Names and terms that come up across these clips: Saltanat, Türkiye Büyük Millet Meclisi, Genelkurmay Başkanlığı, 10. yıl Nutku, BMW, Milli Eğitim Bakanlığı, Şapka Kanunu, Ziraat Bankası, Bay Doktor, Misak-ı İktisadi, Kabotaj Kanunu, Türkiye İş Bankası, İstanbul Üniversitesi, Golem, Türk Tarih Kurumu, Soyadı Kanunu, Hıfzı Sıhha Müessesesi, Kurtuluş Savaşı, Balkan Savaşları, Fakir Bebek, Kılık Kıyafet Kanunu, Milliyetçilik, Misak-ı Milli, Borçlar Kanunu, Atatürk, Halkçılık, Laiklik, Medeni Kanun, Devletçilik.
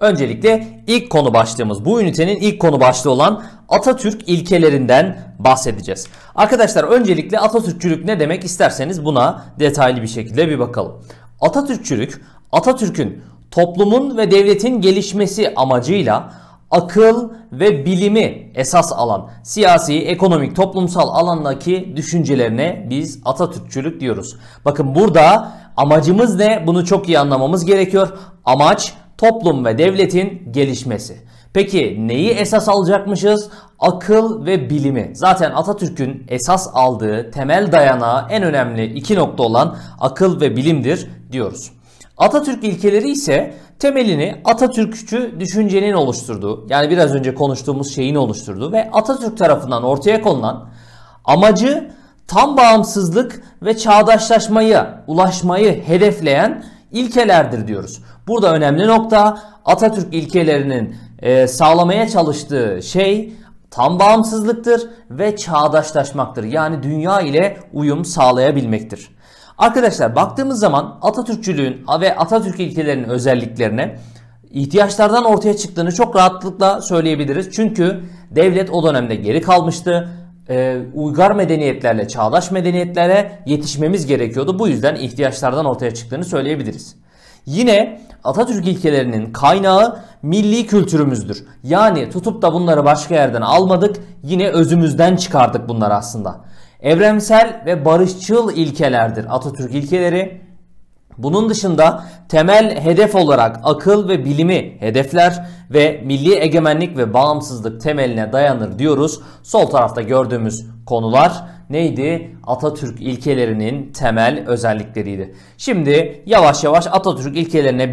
Öncelikle ilk konu başlığımız, bu ünitenin ilk konu başlığı olan Atatürk ilkelerinden bahsedeceğiz. Arkadaşlar öncelikle Atatürkçülük ne demek isterseniz buna detaylı bir şekilde bir bakalım. Atatürkçülük, Atatürk'ün toplumun ve devletin gelişmesi amacıyla akıl ve bilimi esas alan siyasi, ekonomik, toplumsal alandaki düşüncelerine biz Atatürkçülük diyoruz. Bakın burada amacımız ne? Bunu çok iyi anlamamız gerekiyor. Amaç toplum ve devletin gelişmesi. Peki neyi esas alacakmışız? Akıl ve bilimi. Zaten Atatürk'ün esas aldığı temel dayanağı en önemli iki nokta olan akıl ve bilimdir diyoruz. Atatürk ilkeleri ise temelini Atatürkçü düşüncenin oluşturduğu, yani biraz önce konuştuğumuz şeyin oluşturduğu ve Atatürk tarafından ortaya konulan amacı tam bağımsızlık ve çağdaşlaşmaya ulaşmayı hedefleyen ilkelerdir diyoruz. Burada önemli nokta, Atatürk ilkelerinin sağlamaya çalıştığı şey tam bağımsızlıktır ve çağdaşlaşmaktır. Yani dünya ile uyum sağlayabilmektir. Arkadaşlar baktığımız zaman Atatürkçülüğün ve Atatürk ilkelerinin özelliklerine, ihtiyaçlardan ortaya çıktığını çok rahatlıkla söyleyebiliriz. Çünkü devlet o dönemde geri kalmıştı. Uygar medeniyetlerle, çağdaş medeniyetlere yetişmemiz gerekiyordu. Bu yüzden ihtiyaçlardan ortaya çıktığını söyleyebiliriz. Yine Atatürk ilkelerinin kaynağı milli kültürümüzdür. Yani tutup da bunları başka yerden almadık, yine özümüzden çıkardık bunları aslında. Evrensel ve barışçıl ilkelerdir Atatürk ilkeleri. Bunun dışında temel hedef olarak akıl ve bilimi hedefler ve milli egemenlik ve bağımsızlık temeline dayanır diyoruz. Sol tarafta gördüğümüz konular neydi? Atatürk ilkelerinin temel özellikleriydi. Şimdi yavaş yavaş Atatürk ilkelerine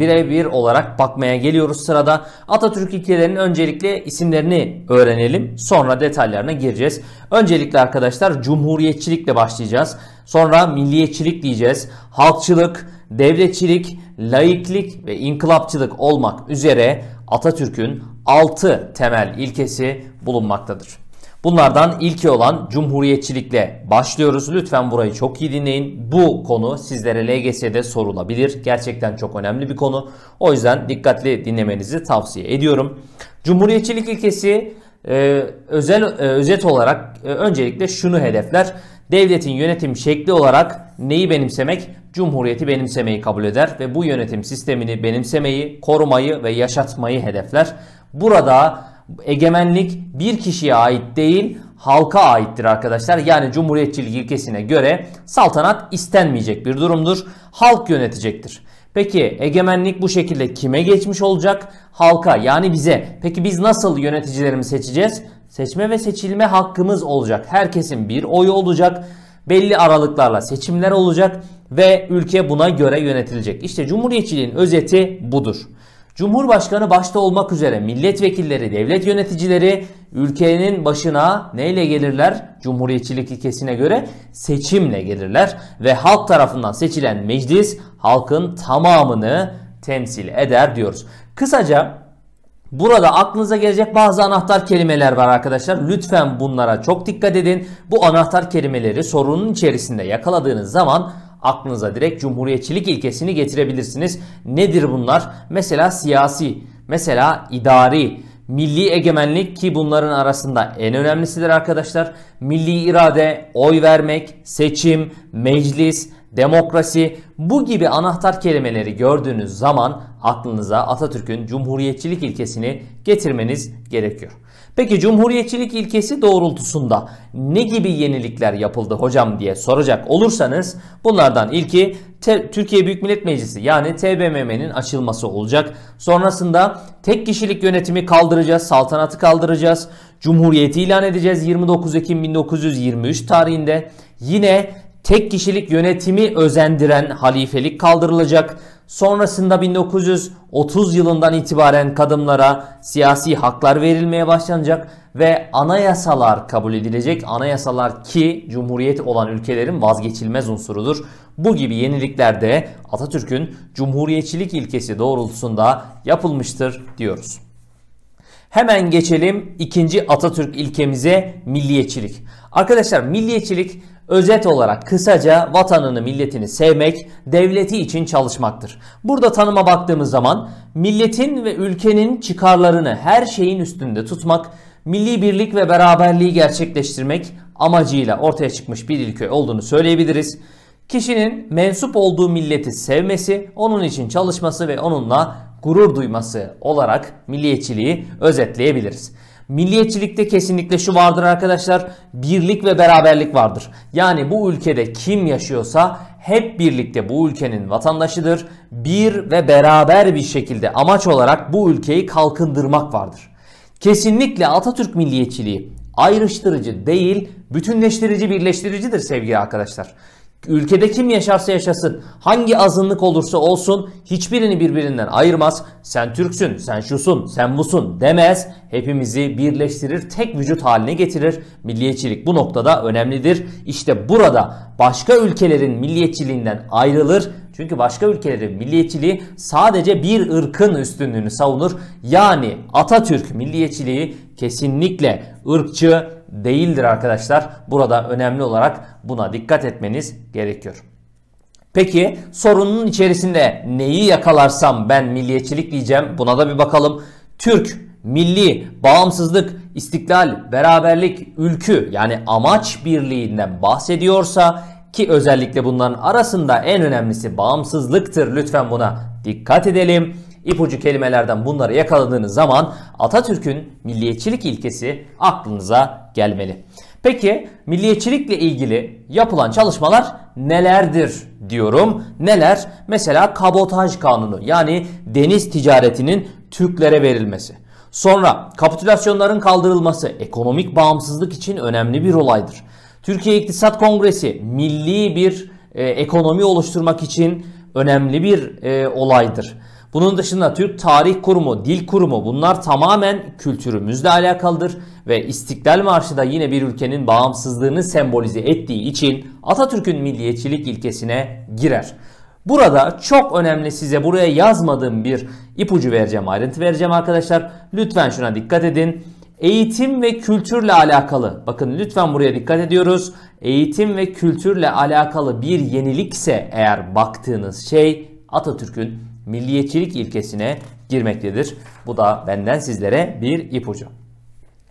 birebir olarak bakmaya geliyoruz sırada. Atatürk ilkelerinin öncelikle isimlerini öğrenelim. Sonra detaylarına gireceğiz. Öncelikle arkadaşlar cumhuriyetçilikle başlayacağız. Sonra milliyetçilik diyeceğiz. Halkçılık, devletçilik, laiklik ve inkılapçılık olmak üzere Atatürk'ün 6 temel ilkesi bulunmaktadır. Bunlardan ilki olan cumhuriyetçilikle başlıyoruz. Lütfen burayı çok iyi dinleyin. Bu konu sizlere LGS'de sorulabilir. Gerçekten çok önemli bir konu. O yüzden dikkatli dinlemenizi tavsiye ediyorum. Cumhuriyetçilik ilkesi özet olarak öncelikle şunu hedefler. Devletin yönetim şekli olarak neyi benimsemek? Cumhuriyeti benimsemeyi kabul eder ve bu yönetim sistemini benimsemeyi, korumayı ve yaşatmayı hedefler. Burada egemenlik bir kişiye ait değil, halka aittir arkadaşlar. Yani cumhuriyetçilik ilkesine göre saltanat istenmeyecek bir durumdur. Halk yönetecektir. Peki egemenlik bu şekilde kime geçmiş olacak? Halka, yani bize. Peki biz nasıl yöneticilerimizi seçeceğiz? Seçme ve seçilme hakkımız olacak. Herkesin bir oyu olacak. Belli aralıklarla seçimler olacak ve ülke buna göre yönetilecek. İşte cumhuriyetçiliğin özeti budur. Cumhurbaşkanı başta olmak üzere milletvekilleri, devlet yöneticileri ülkenin başına neyle gelirler? Cumhuriyetçilik ilkesine göre seçimle gelirler ve halk tarafından seçilen meclis halkın tamamını temsil eder diyoruz. Kısaca burada aklınıza gelecek bazı anahtar kelimeler var arkadaşlar. Lütfen bunlara çok dikkat edin. Bu anahtar kelimeleri sorunun içerisinde yakaladığınız zaman aklınıza direkt cumhuriyetçilik ilkesini getirebilirsiniz. Nedir bunlar? Mesela siyasi, mesela idari, milli egemenlik ki bunların arasında en önemlisidir arkadaşlar. Milli irade, oy vermek, seçim, meclis, demokrasi, bu gibi anahtar kelimeleri gördüğünüz zaman aklınıza Atatürk'ün cumhuriyetçilik ilkesini getirmeniz gerekiyor. Peki cumhuriyetçilik ilkesi doğrultusunda ne gibi yenilikler yapıldı hocam diye soracak olursanız bunlardan ilki Türkiye Büyük Millet Meclisi yani TBMM'nin açılması olacak. Sonrasında tek kişilik yönetimi kaldıracağız, saltanatı kaldıracağız, cumhuriyeti ilan edeceğiz 29 Ekim 1923 tarihinde. Yine tek kişilik yönetimi özendiren halifelik kaldırılacak. Sonrasında 1930 yılından itibaren kadınlara siyasi haklar verilmeye başlanacak ve anayasalar kabul edilecek. Anayasalar ki cumhuriyet olan ülkelerin vazgeçilmez unsurudur. Bu gibi yenilikler de Atatürk'ün cumhuriyetçilik ilkesi doğrultusunda yapılmıştır diyoruz. Hemen geçelim ikinci Atatürk ilkemize, milliyetçilik. Arkadaşlar milliyetçilik Özet olarak kısaca vatanını, milletini sevmek, devleti için çalışmaktır. Burada tanıma baktığımız zaman milletin ve ülkenin çıkarlarını her şeyin üstünde tutmak, milli birlik ve beraberliği gerçekleştirmek amacıyla ortaya çıkmış bir ilke olduğunu söyleyebiliriz. Kişinin mensup olduğu milleti sevmesi, onun için çalışması ve onunla gurur duyması olarak milliyetçiliği özetleyebiliriz. Milliyetçilikte kesinlikle şu vardır arkadaşlar, birlik ve beraberlik vardır. Yani bu ülkede kim yaşıyorsa hep birlikte bu ülkenin vatandaşıdır. Bir ve beraber bir şekilde amaç olarak bu ülkeyi kalkındırmak vardır. Kesinlikle Atatürk milliyetçiliği ayrıştırıcı değil, bütünleştirici, birleştiricidir sevgili arkadaşlar. Ülkede kim yaşarsa yaşasın, hangi azınlık olursa olsun hiçbirini birbirinden ayırmaz. Sen Türksün, sen şusun, sen busun demez. Hepimizi birleştirir, tek vücut haline getirir. Milliyetçilik bu noktada önemlidir. İşte burada başka ülkelerin milliyetçiliğinden ayrılır. Çünkü başka ülkelerin milliyetçiliği sadece bir ırkın üstünlüğünü savunur. Yani Atatürk milliyetçiliği kesinlikle ırkçı değildir arkadaşlar. Burada önemli olarak buna dikkat etmeniz gerekiyor. Peki sorunun içerisinde neyi yakalarsam ben milliyetçilik diyeceğim. Buna da bir bakalım. Türk, milli, bağımsızlık, istiklal, beraberlik, ülkü yani amaç birliğinden bahsediyorsa ki özellikle bunların arasında en önemlisi bağımsızlıktır. Lütfen buna dikkat edelim. İpucu kelimelerden bunları yakaladığınız zaman Atatürk'ün milliyetçilik ilkesi aklınıza gelmeli. Peki milliyetçilikle ilgili yapılan çalışmalar nelerdir diyorum. Neler? Mesela Kabotaj Kanunu yani deniz ticaretinin Türklere verilmesi. Sonra kapitülasyonların kaldırılması ekonomik bağımsızlık için önemli bir olaydır. Türkiye İktisat Kongresi milli bir ekonomi oluşturmak için önemli bir olaydır. Bunun dışında Türk Tarih Kurumu, Dil Kurumu bunlar tamamen kültürümüzle alakalıdır. Ve İstiklal Marşı da yine bir ülkenin bağımsızlığını sembolize ettiği için Atatürk'ün milliyetçilik ilkesine girer. Burada çok önemli size buraya yazmadığım bir ipucu vereceğim, ayrıntı vereceğim arkadaşlar. Lütfen şuna dikkat edin. Eğitim ve kültürle alakalı, bakın lütfen buraya dikkat ediyoruz. Eğitim ve kültürle alakalı bir yenilikse eğer baktığınız şey Atatürk'ün milliyetçilik ilkesine girmektedir. Bu da benden sizlere bir ipucu.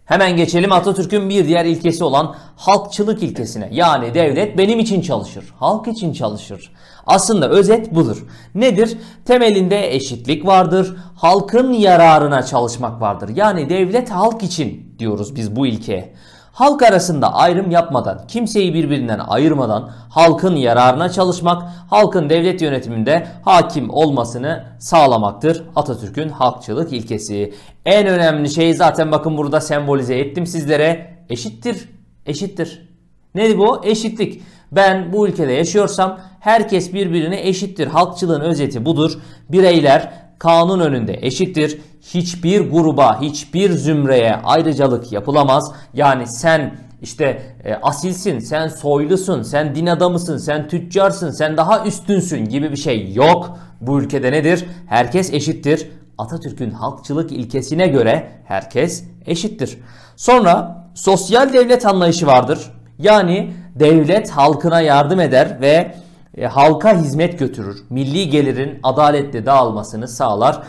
Hemen geçelim Atatürk'ün bir diğer ilkesi olan halkçılık ilkesine. Yani devlet benim için çalışır, halk için çalışır. Aslında özet budur. Nedir? Temelinde eşitlik vardır, halkın yararına çalışmak vardır. Yani devlet halk için diyoruz biz bu ilkeye. Halk arasında ayrım yapmadan, kimseyi birbirinden ayırmadan halkın yararına çalışmak, halkın devlet yönetiminde hakim olmasını sağlamaktır Atatürk'ün halkçılık ilkesi. En önemli şey zaten bakın burada sembolize ettim sizlere. Eşittir, eşittir. Ne bu? Eşitlik. Ben bu ülkede yaşıyorsam herkes birbirine eşittir. Halkçılığın özeti budur. Bireyler kanun önünde eşittir. Hiçbir gruba, hiçbir zümreye ayrıcalık yapılamaz. Yani sen işte asilsin, sen soylusun, sen din adamısın, sen tüccarsın, sen daha üstünsün gibi bir şey yok. Bu ülkede nedir? Herkes eşittir. Atatürk'ün halkçılık ilkesine göre herkes eşittir. Sonra sosyal devlet anlayışı vardır. Yani devlet halkına yardım eder ve halka hizmet götürür. Milli gelirin adaletli dağılmasını sağlar.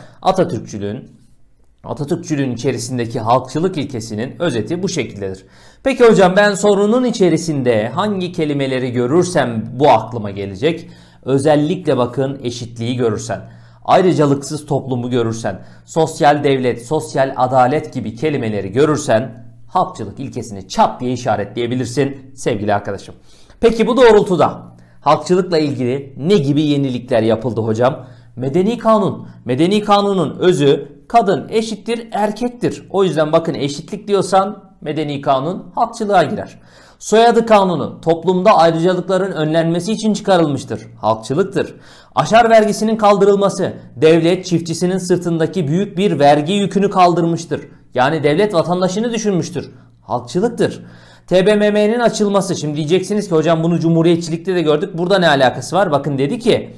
Atatürkçülüğün içerisindeki halkçılık ilkesinin özeti bu şekildedir. Peki hocam ben sorunun içerisinde hangi kelimeleri görürsem bu aklıma gelecek. Özellikle bakın eşitliği görürsen, ayrıcalıksız toplumu görürsen, sosyal devlet, sosyal adalet gibi kelimeleri görürsen halkçılık ilkesini çat diye işaretleyebilirsin sevgili arkadaşım. Peki bu doğrultuda halkçılıkla ilgili ne gibi yenilikler yapıldı hocam? Medeni Kanun. Medeni Kanun'un özü kadın eşittir erkektir. O yüzden bakın eşitlik diyorsan Medeni Kanun halkçılığa girer. Soyadı Kanunu toplumda ayrıcalıkların önlenmesi için çıkarılmıştır. Halkçılıktır. Aşar vergisinin kaldırılması. Devlet çiftçisinin sırtındaki büyük bir vergi yükünü kaldırmıştır. Yani devlet vatandaşını düşünmüştür. Halkçılıktır. TBMM'nin açılması. Şimdi diyeceksiniz ki hocam bunu Cumhuriyetçilikte de gördük. Burada ne alakası var? Bakın dedi ki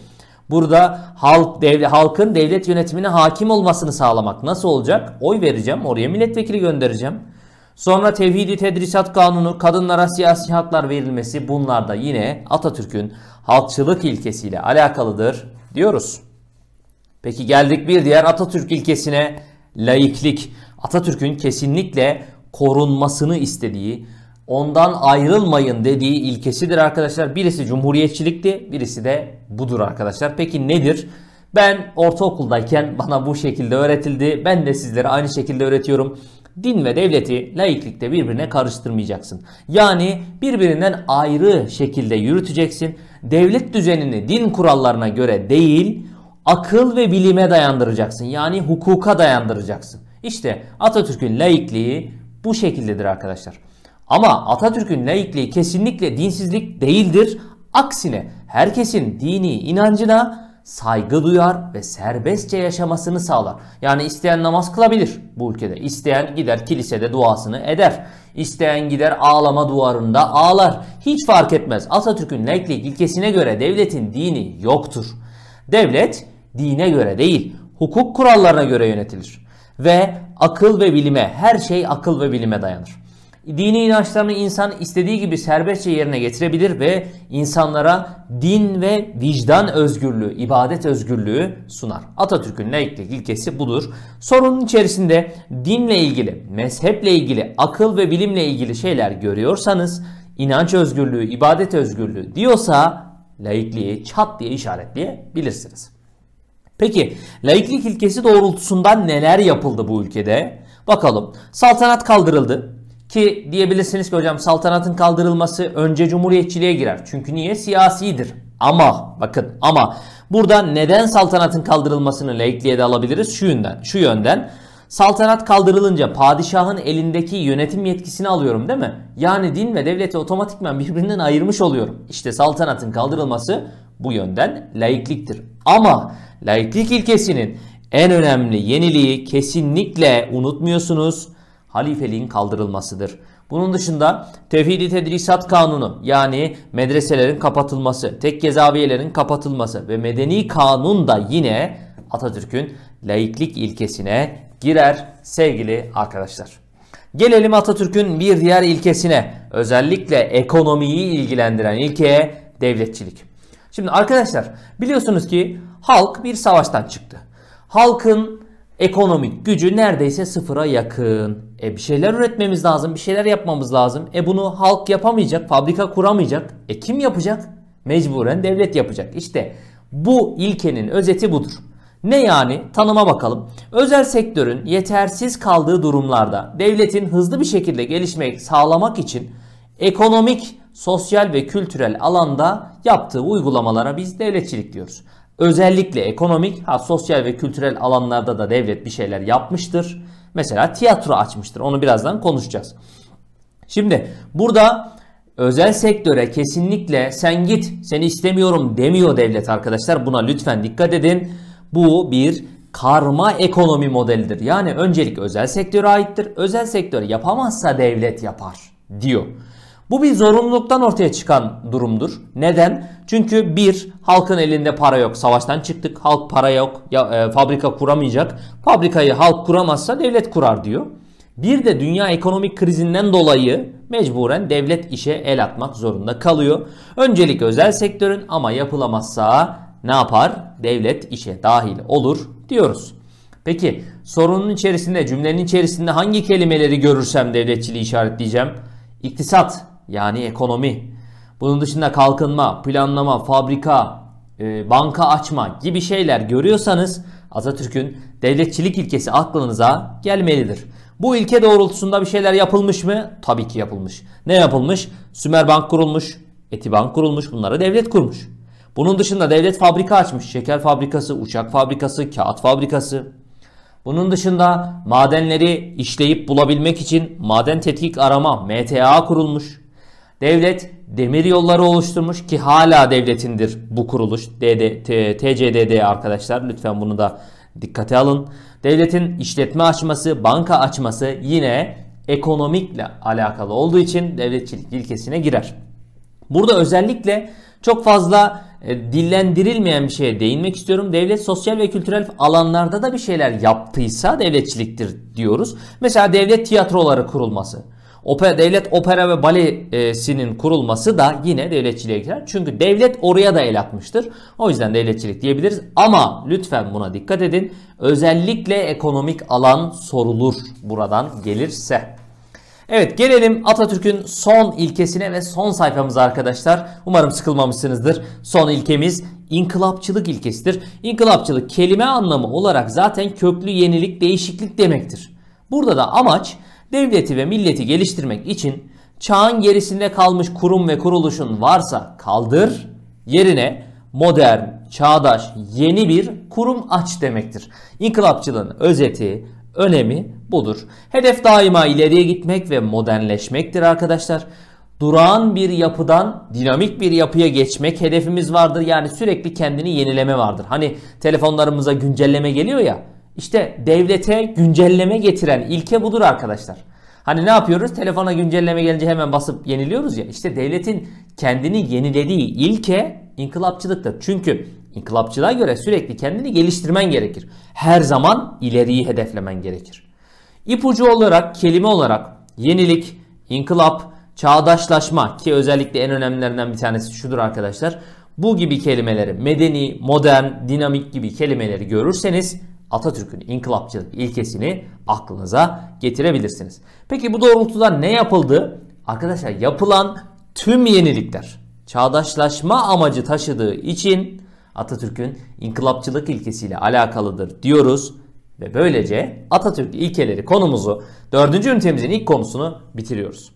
burada halkın devlet yönetimine hakim olmasını sağlamak. Nasıl olacak? Oy vereceğim. Oraya milletvekili göndereceğim. Sonra Tevhidi Tedrisat Kanunu, kadınlara siyasi haklar verilmesi, bunlar da yine Atatürk'ün halkçılık ilkesiyle alakalıdır diyoruz. Peki geldik bir diğer Atatürk ilkesine, laiklik. Atatürk'ün kesinlikle korunmasını istediği, ondan ayrılmayın dediği ilkesidir arkadaşlar. Birisi cumhuriyetçilikti, birisi de budur arkadaşlar. Peki nedir? Ben ortaokuldayken bana bu şekilde öğretildi. Ben de sizlere aynı şekilde öğretiyorum. Din ve devleti laiklikte birbirine karıştırmayacaksın. Yani birbirinden ayrı şekilde yürüteceksin. Devlet düzenini din kurallarına göre değil, akıl ve bilime dayandıracaksın. Yani hukuka dayandıracaksın. İşte Atatürk'ün laikliği bu şekildedir arkadaşlar. Ama Atatürk'ün laikliği kesinlikle dinsizlik değildir. Aksine herkesin dini inancına saygı duyar ve serbestçe yaşamasını sağlar. Yani isteyen namaz kılabilir bu ülkede. İsteyen gider kilisede duasını eder. İsteyen gider ağlama duvarında ağlar. Hiç fark etmez. Atatürk'ün laiklik ilkesine göre devletin dini yoktur. Devlet dine göre değil, hukuk kurallarına göre yönetilir. Ve akıl ve bilime, her şey akıl ve bilime dayanır. Dini inançlarını insan istediği gibi serbestçe yerine getirebilir ve insanlara din ve vicdan özgürlüğü, ibadet özgürlüğü sunar. Atatürk'ün laiklik ilkesi budur. Sorunun içerisinde dinle ilgili, mezheple ilgili, akıl ve bilimle ilgili şeyler görüyorsanız, inanç özgürlüğü, ibadet özgürlüğü diyorsa laikliği çat diye işaretleyebilirsiniz. Peki laiklik ilkesi doğrultusunda neler yapıldı bu ülkede? Bakalım. Saltanat kaldırıldı. Ki diyebilirsiniz ki hocam saltanatın kaldırılması önce cumhuriyetçiliğe girer. Çünkü niye? Siyasidir. Ama bakın, ama burada neden saltanatın kaldırılmasını laikliğe de alabiliriz? Şu yönden. Saltanat kaldırılınca padişahın elindeki yönetim yetkisini alıyorum değil mi? Yani din ve devleti otomatikman birbirinden ayırmış oluyorum. İşte saltanatın kaldırılması bu yönden laikliktir. Ama laiklik ilkesinin en önemli yeniliği, kesinlikle unutmuyorsunuz, halifeliğin kaldırılmasıdır. Bunun dışında Tevhidi Tedrisat Kanunu, yani medreselerin kapatılması, tekke zaviyelerin kapatılması ve Medeni Kanun da yine Atatürk'ün laiklik ilkesine girer sevgili arkadaşlar. Gelelim Atatürk'ün bir diğer ilkesine, özellikle ekonomiyi ilgilendiren ilkeye, devletçilik. Şimdi arkadaşlar biliyorsunuz ki halk bir savaştan çıktı. Halkın ekonomik gücü neredeyse sıfıra yakın. Bir şeyler üretmemiz lazım, bir şeyler yapmamız lazım. Bunu halk yapamayacak, fabrika kuramayacak. Kim yapacak? Mecburen devlet yapacak. İşte bu ilkenin özeti budur. Ne yani? Tanıma bakalım. Özel sektörün yetersiz kaldığı durumlarda devletin hızlı bir şekilde gelişmeyi sağlamak için ekonomik, sosyal ve kültürel alanda yaptığı uygulamalara biz devletçilik diyoruz. Özellikle ekonomik, sosyal ve kültürel alanlarda da devlet bir şeyler yapmıştır. Mesela tiyatro açmıştır. Onu birazdan konuşacağız. Şimdi burada özel sektöre kesinlikle sen git, seni istemiyorum demiyor devlet arkadaşlar. Buna lütfen dikkat edin. Bu bir karma ekonomi modelidir. Yani öncelik özel sektöre aittir. Özel sektör yapamazsa devlet yapar diyor. Bu bir zorunluluktan ortaya çıkan durumdur. Neden? Çünkü bir, halkın elinde para yok. Savaştan çıktık. Halk para yok. Fabrika kuramayacak. Fabrikayı halk kuramazsa devlet kurar diyor. Bir de dünya ekonomik krizinden dolayı mecburen devlet işe el atmak zorunda kalıyor. Öncelik özel sektörün, ama yapılamazsa ne yapar? Devlet işe dahil olur diyoruz. Peki sorunun içerisinde, cümlenin içerisinde hangi kelimeleri görürsem devletçiliği işaretleyeceğim? İktisat, yani ekonomi. Bunun dışında kalkınma, planlama, fabrika, banka açma gibi şeyler görüyorsanız Atatürk'ün devletçilik ilkesi aklınıza gelmelidir. Bu ilke doğrultusunda bir şeyler yapılmış mı? Tabii ki yapılmış. Ne yapılmış? Sümerbank kurulmuş, Etibank kurulmuş, bunları devlet kurmuş. Bunun dışında devlet fabrika açmış. Şeker fabrikası, uçak fabrikası, kağıt fabrikası. Bunun dışında madenleri işleyip bulabilmek için maden tetkik arama MTA kurulmuş. Devlet demir yolları oluşturmuş ki hala devletindir bu kuruluş. TCDD arkadaşlar, lütfen bunu da dikkate alın. Devletin işletme açması, banka açması yine ekonomikle alakalı olduğu için devletçilik ilkesine girer. Burada özellikle çok fazla dillendirilmeyen bir şeye değinmek istiyorum. Devlet sosyal ve kültürel alanlarda da bir şeyler yaptıysa devletçiliktir diyoruz. Mesela devlet tiyatroları kurulması, devlet opera ve balesinin kurulması da yine devletçiliğe girer. Çünkü devlet oraya da el atmıştır. O yüzden devletçilik diyebiliriz. Ama lütfen buna dikkat edin. Özellikle ekonomik alan sorulur buradan gelirse. Evet, gelelim Atatürk'ün son ilkesine ve son sayfamıza arkadaşlar. Umarım sıkılmamışsınızdır. Son ilkemiz inkılapçılık ilkesidir. İnkılapçılık kelime anlamı olarak zaten köklü yenilik, değişiklik demektir. Burada da amaç devleti ve milleti geliştirmek için çağın gerisinde kalmış kurum ve kuruluşun varsa kaldır, yerine modern, çağdaş, yeni bir kurum aç demektir. İnkılapçılığın özeti, önemi budur. Hedef daima ileriye gitmek ve modernleşmektir arkadaşlar. Durağan bir yapıdan dinamik bir yapıya geçmek hedefimiz vardır. Yani sürekli kendini yenileme vardır. Hani telefonlarımıza güncelleme geliyor ya. İşte devlete güncelleme getiren ilke budur arkadaşlar. Hani ne yapıyoruz? Telefona güncelleme gelince hemen basıp yeniliyoruz ya. İşte devletin kendini yenilediği ilke inkılapçılıktır. Çünkü inkılapçılığa göre sürekli kendini geliştirmen gerekir. Her zaman ileriyi hedeflemen gerekir. İpucu olarak, kelime olarak yenilik, inkılap, çağdaşlaşma ki özellikle en önemlilerinden bir tanesi şudur arkadaşlar. Bu gibi kelimeleri, medeni, modern, dinamik gibi kelimeleri görürseniz Atatürk'ün inkılapçılık ilkesini aklınıza getirebilirsiniz. Peki bu doğrultuda ne yapıldı? Arkadaşlar yapılan tüm yenilikler çağdaşlaşma amacı taşıdığı için Atatürk'ün inkılapçılık ilkesiyle alakalıdır diyoruz. Ve böylece Atatürk ilkeleri konumuzu 4. ünitemizin ilk konusunu bitiriyoruz.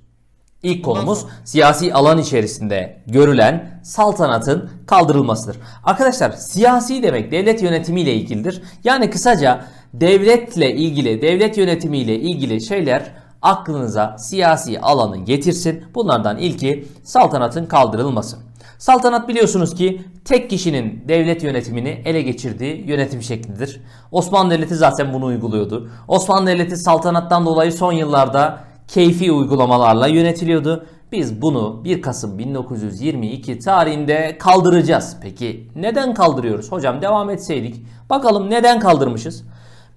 İlk konumuz siyasi alan içerisinde görülen saltanatın kaldırılmasıdır. Arkadaşlar siyasi demek devlet yönetimiyle ilgilidir. Yani kısaca devletle ilgili, devlet yönetimiyle ilgili şeyler aklınıza siyasi alanı getirsin. Bunlardan ilki saltanatın kaldırılması. Saltanat biliyorsunuz ki tek kişinin devlet yönetimini ele geçirdiği yönetim şeklidir. Osmanlı Devleti zaten bunu uyguluyordu. Osmanlı Devleti saltanattan dolayı son yıllarda keyfi uygulamalarla yönetiliyordu. Biz bunu 1 Kasım 1922 tarihinde kaldıracağız. Peki neden kaldırıyoruz? Hocam devam etseydik. Bakalım neden kaldırmışız?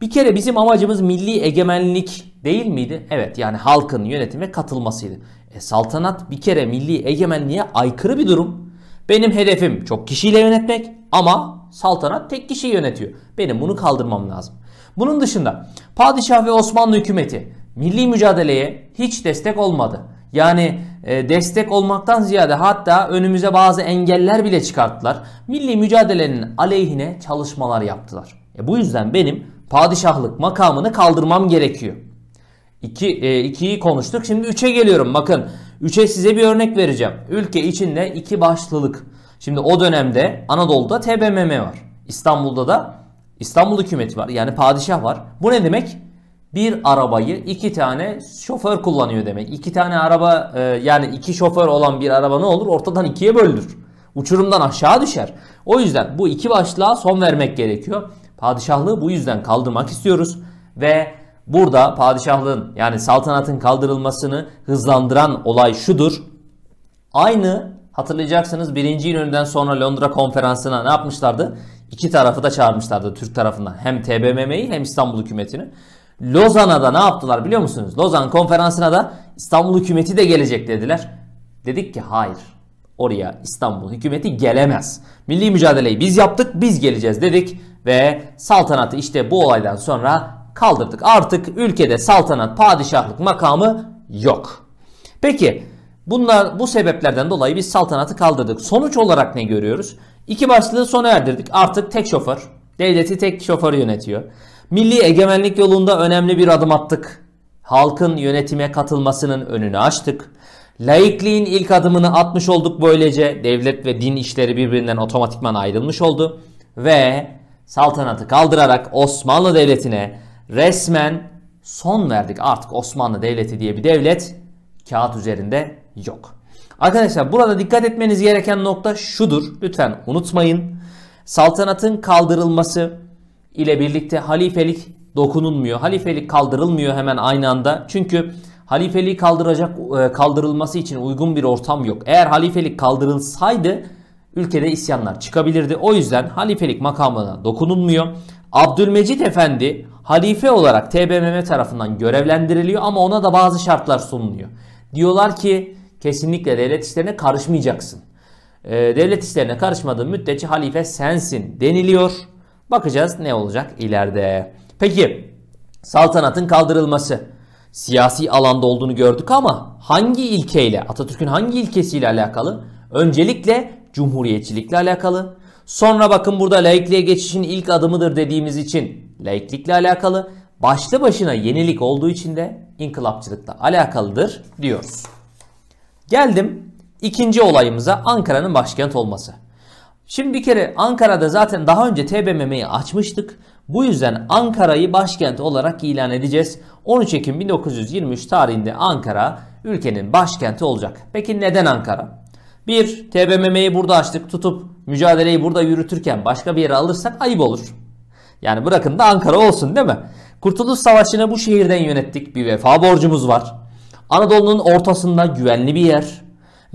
Bir kere bizim amacımız milli egemenlik değil miydi? Evet, yani halkın yönetime katılmasıydı. Saltanat bir kere milli egemenliğe aykırı bir durum. Benim hedefim çok kişiyle yönetmek ama saltanat tek kişiyi yönetiyor. Benim bunu kaldırmam lazım. Bunun dışında padişah ve Osmanlı hükümeti milli mücadeleye hiç destek olmadı. Yani destek olmaktan ziyade hatta önümüze bazı engeller bile çıkarttılar. Milli mücadelenin aleyhine çalışmalar yaptılar. Bu yüzden benim padişahlık makamını kaldırmam gerekiyor. 2'yi konuştuk. Şimdi 3'e geliyorum. Bakın 3'e size bir örnek vereceğim. Ülke içinde iki başlılık. Şimdi o dönemde Anadolu'da TBMM var. İstanbul'da da İstanbul hükümeti var. Yani padişah var. Bu ne demek? Bir arabayı 2 tane şoför kullanıyor demek. 2 tane araba, yani 2 şoför olan bir araba ne olur? Ortadan 2'ye bölünür. Uçurumdan aşağı düşer. O yüzden bu iki başlığa son vermek gerekiyor. Padişahlığı bu yüzden kaldırmak istiyoruz. Ve burada padişahlığın, yani saltanatın kaldırılmasını hızlandıran olay şudur. Aynı, hatırlayacaksınız, 1. İnönü'den sonra Londra konferansına ne yapmışlardı? İki tarafı da çağırmışlardı Türk tarafından. Hem TBMM'yi hem İstanbul hükümetini. Lozan'a da ne yaptılar biliyor musunuz? Lozan konferansına da İstanbul hükümeti de gelecek dediler. Dedik ki hayır, oraya İstanbul hükümeti gelemez. Milli mücadeleyi biz yaptık, biz geleceğiz dedik. Ve saltanatı işte bu olaydan sonra kaldırdık. Artık ülkede saltanat, padişahlık makamı yok. Peki bu sebeplerden dolayı biz saltanatı kaldırdık. Sonuç olarak ne görüyoruz? İki başlığı sona erdirdik. Artık tek şoför, devleti tek şoför yönetiyor. Milli egemenlik yolunda önemli bir adım attık. Halkın yönetime katılmasının önünü açtık. Laikliğin ilk adımını atmış olduk böylece. Devlet ve din işleri birbirinden otomatikman ayrılmış oldu. Ve saltanatı kaldırarak Osmanlı Devleti'ne resmen son verdik. Artık Osmanlı Devleti diye bir devlet kağıt üzerinde yok. Arkadaşlar burada dikkat etmeniz gereken nokta şudur. Lütfen unutmayın. Saltanatın kaldırılması ile birlikte halifelik dokunulmuyor. Halifelik kaldırılmıyor hemen aynı anda. Çünkü halifeliği kaldırılması için uygun bir ortam yok. Eğer halifelik kaldırılsaydı ülkede isyanlar çıkabilirdi. O yüzden halifelik makamına dokunulmuyor. Abdülmecit Efendi halife olarak TBMM tarafından görevlendiriliyor ama ona da bazı şartlar sunuluyor. Diyorlar ki kesinlikle devlet işlerine karışmayacaksın. Devlet işlerine karışmadığın müddetçe halife sensin deniliyor. Bakacağız ne olacak ileride. Peki saltanatın kaldırılması siyasi alanda olduğunu gördük ama hangi ilkeyle, Atatürk'ün hangi ilkesiyle alakalı? Öncelikle cumhuriyetçilikle alakalı. Sonra bakın burada laikliğe geçişin ilk adımıdır dediğimiz için laiklikle alakalı. Başlı başına yenilik olduğu için de inkılapçılıkla alakalıdır diyoruz. Geldim ikinci olayımıza, Ankara'nın başkent olması. Şimdi bir kere Ankara'da zaten daha önce TBMM'yi açmıştık. Bu yüzden Ankara'yı başkent olarak ilan edeceğiz. 13 Ekim 1923 tarihinde Ankara ülkenin başkenti olacak. Peki neden Ankara? Bir, TBMM'yi burada açtık, tutup mücadeleyi burada yürütürken başka bir yere alırsak ayıp olur. Yani bırakın da Ankara olsun, değil mi? Kurtuluş Savaşı'nı bu şehirden yönettik. Bir vefa borcumuz var. Anadolu'nun ortasında güvenli bir yer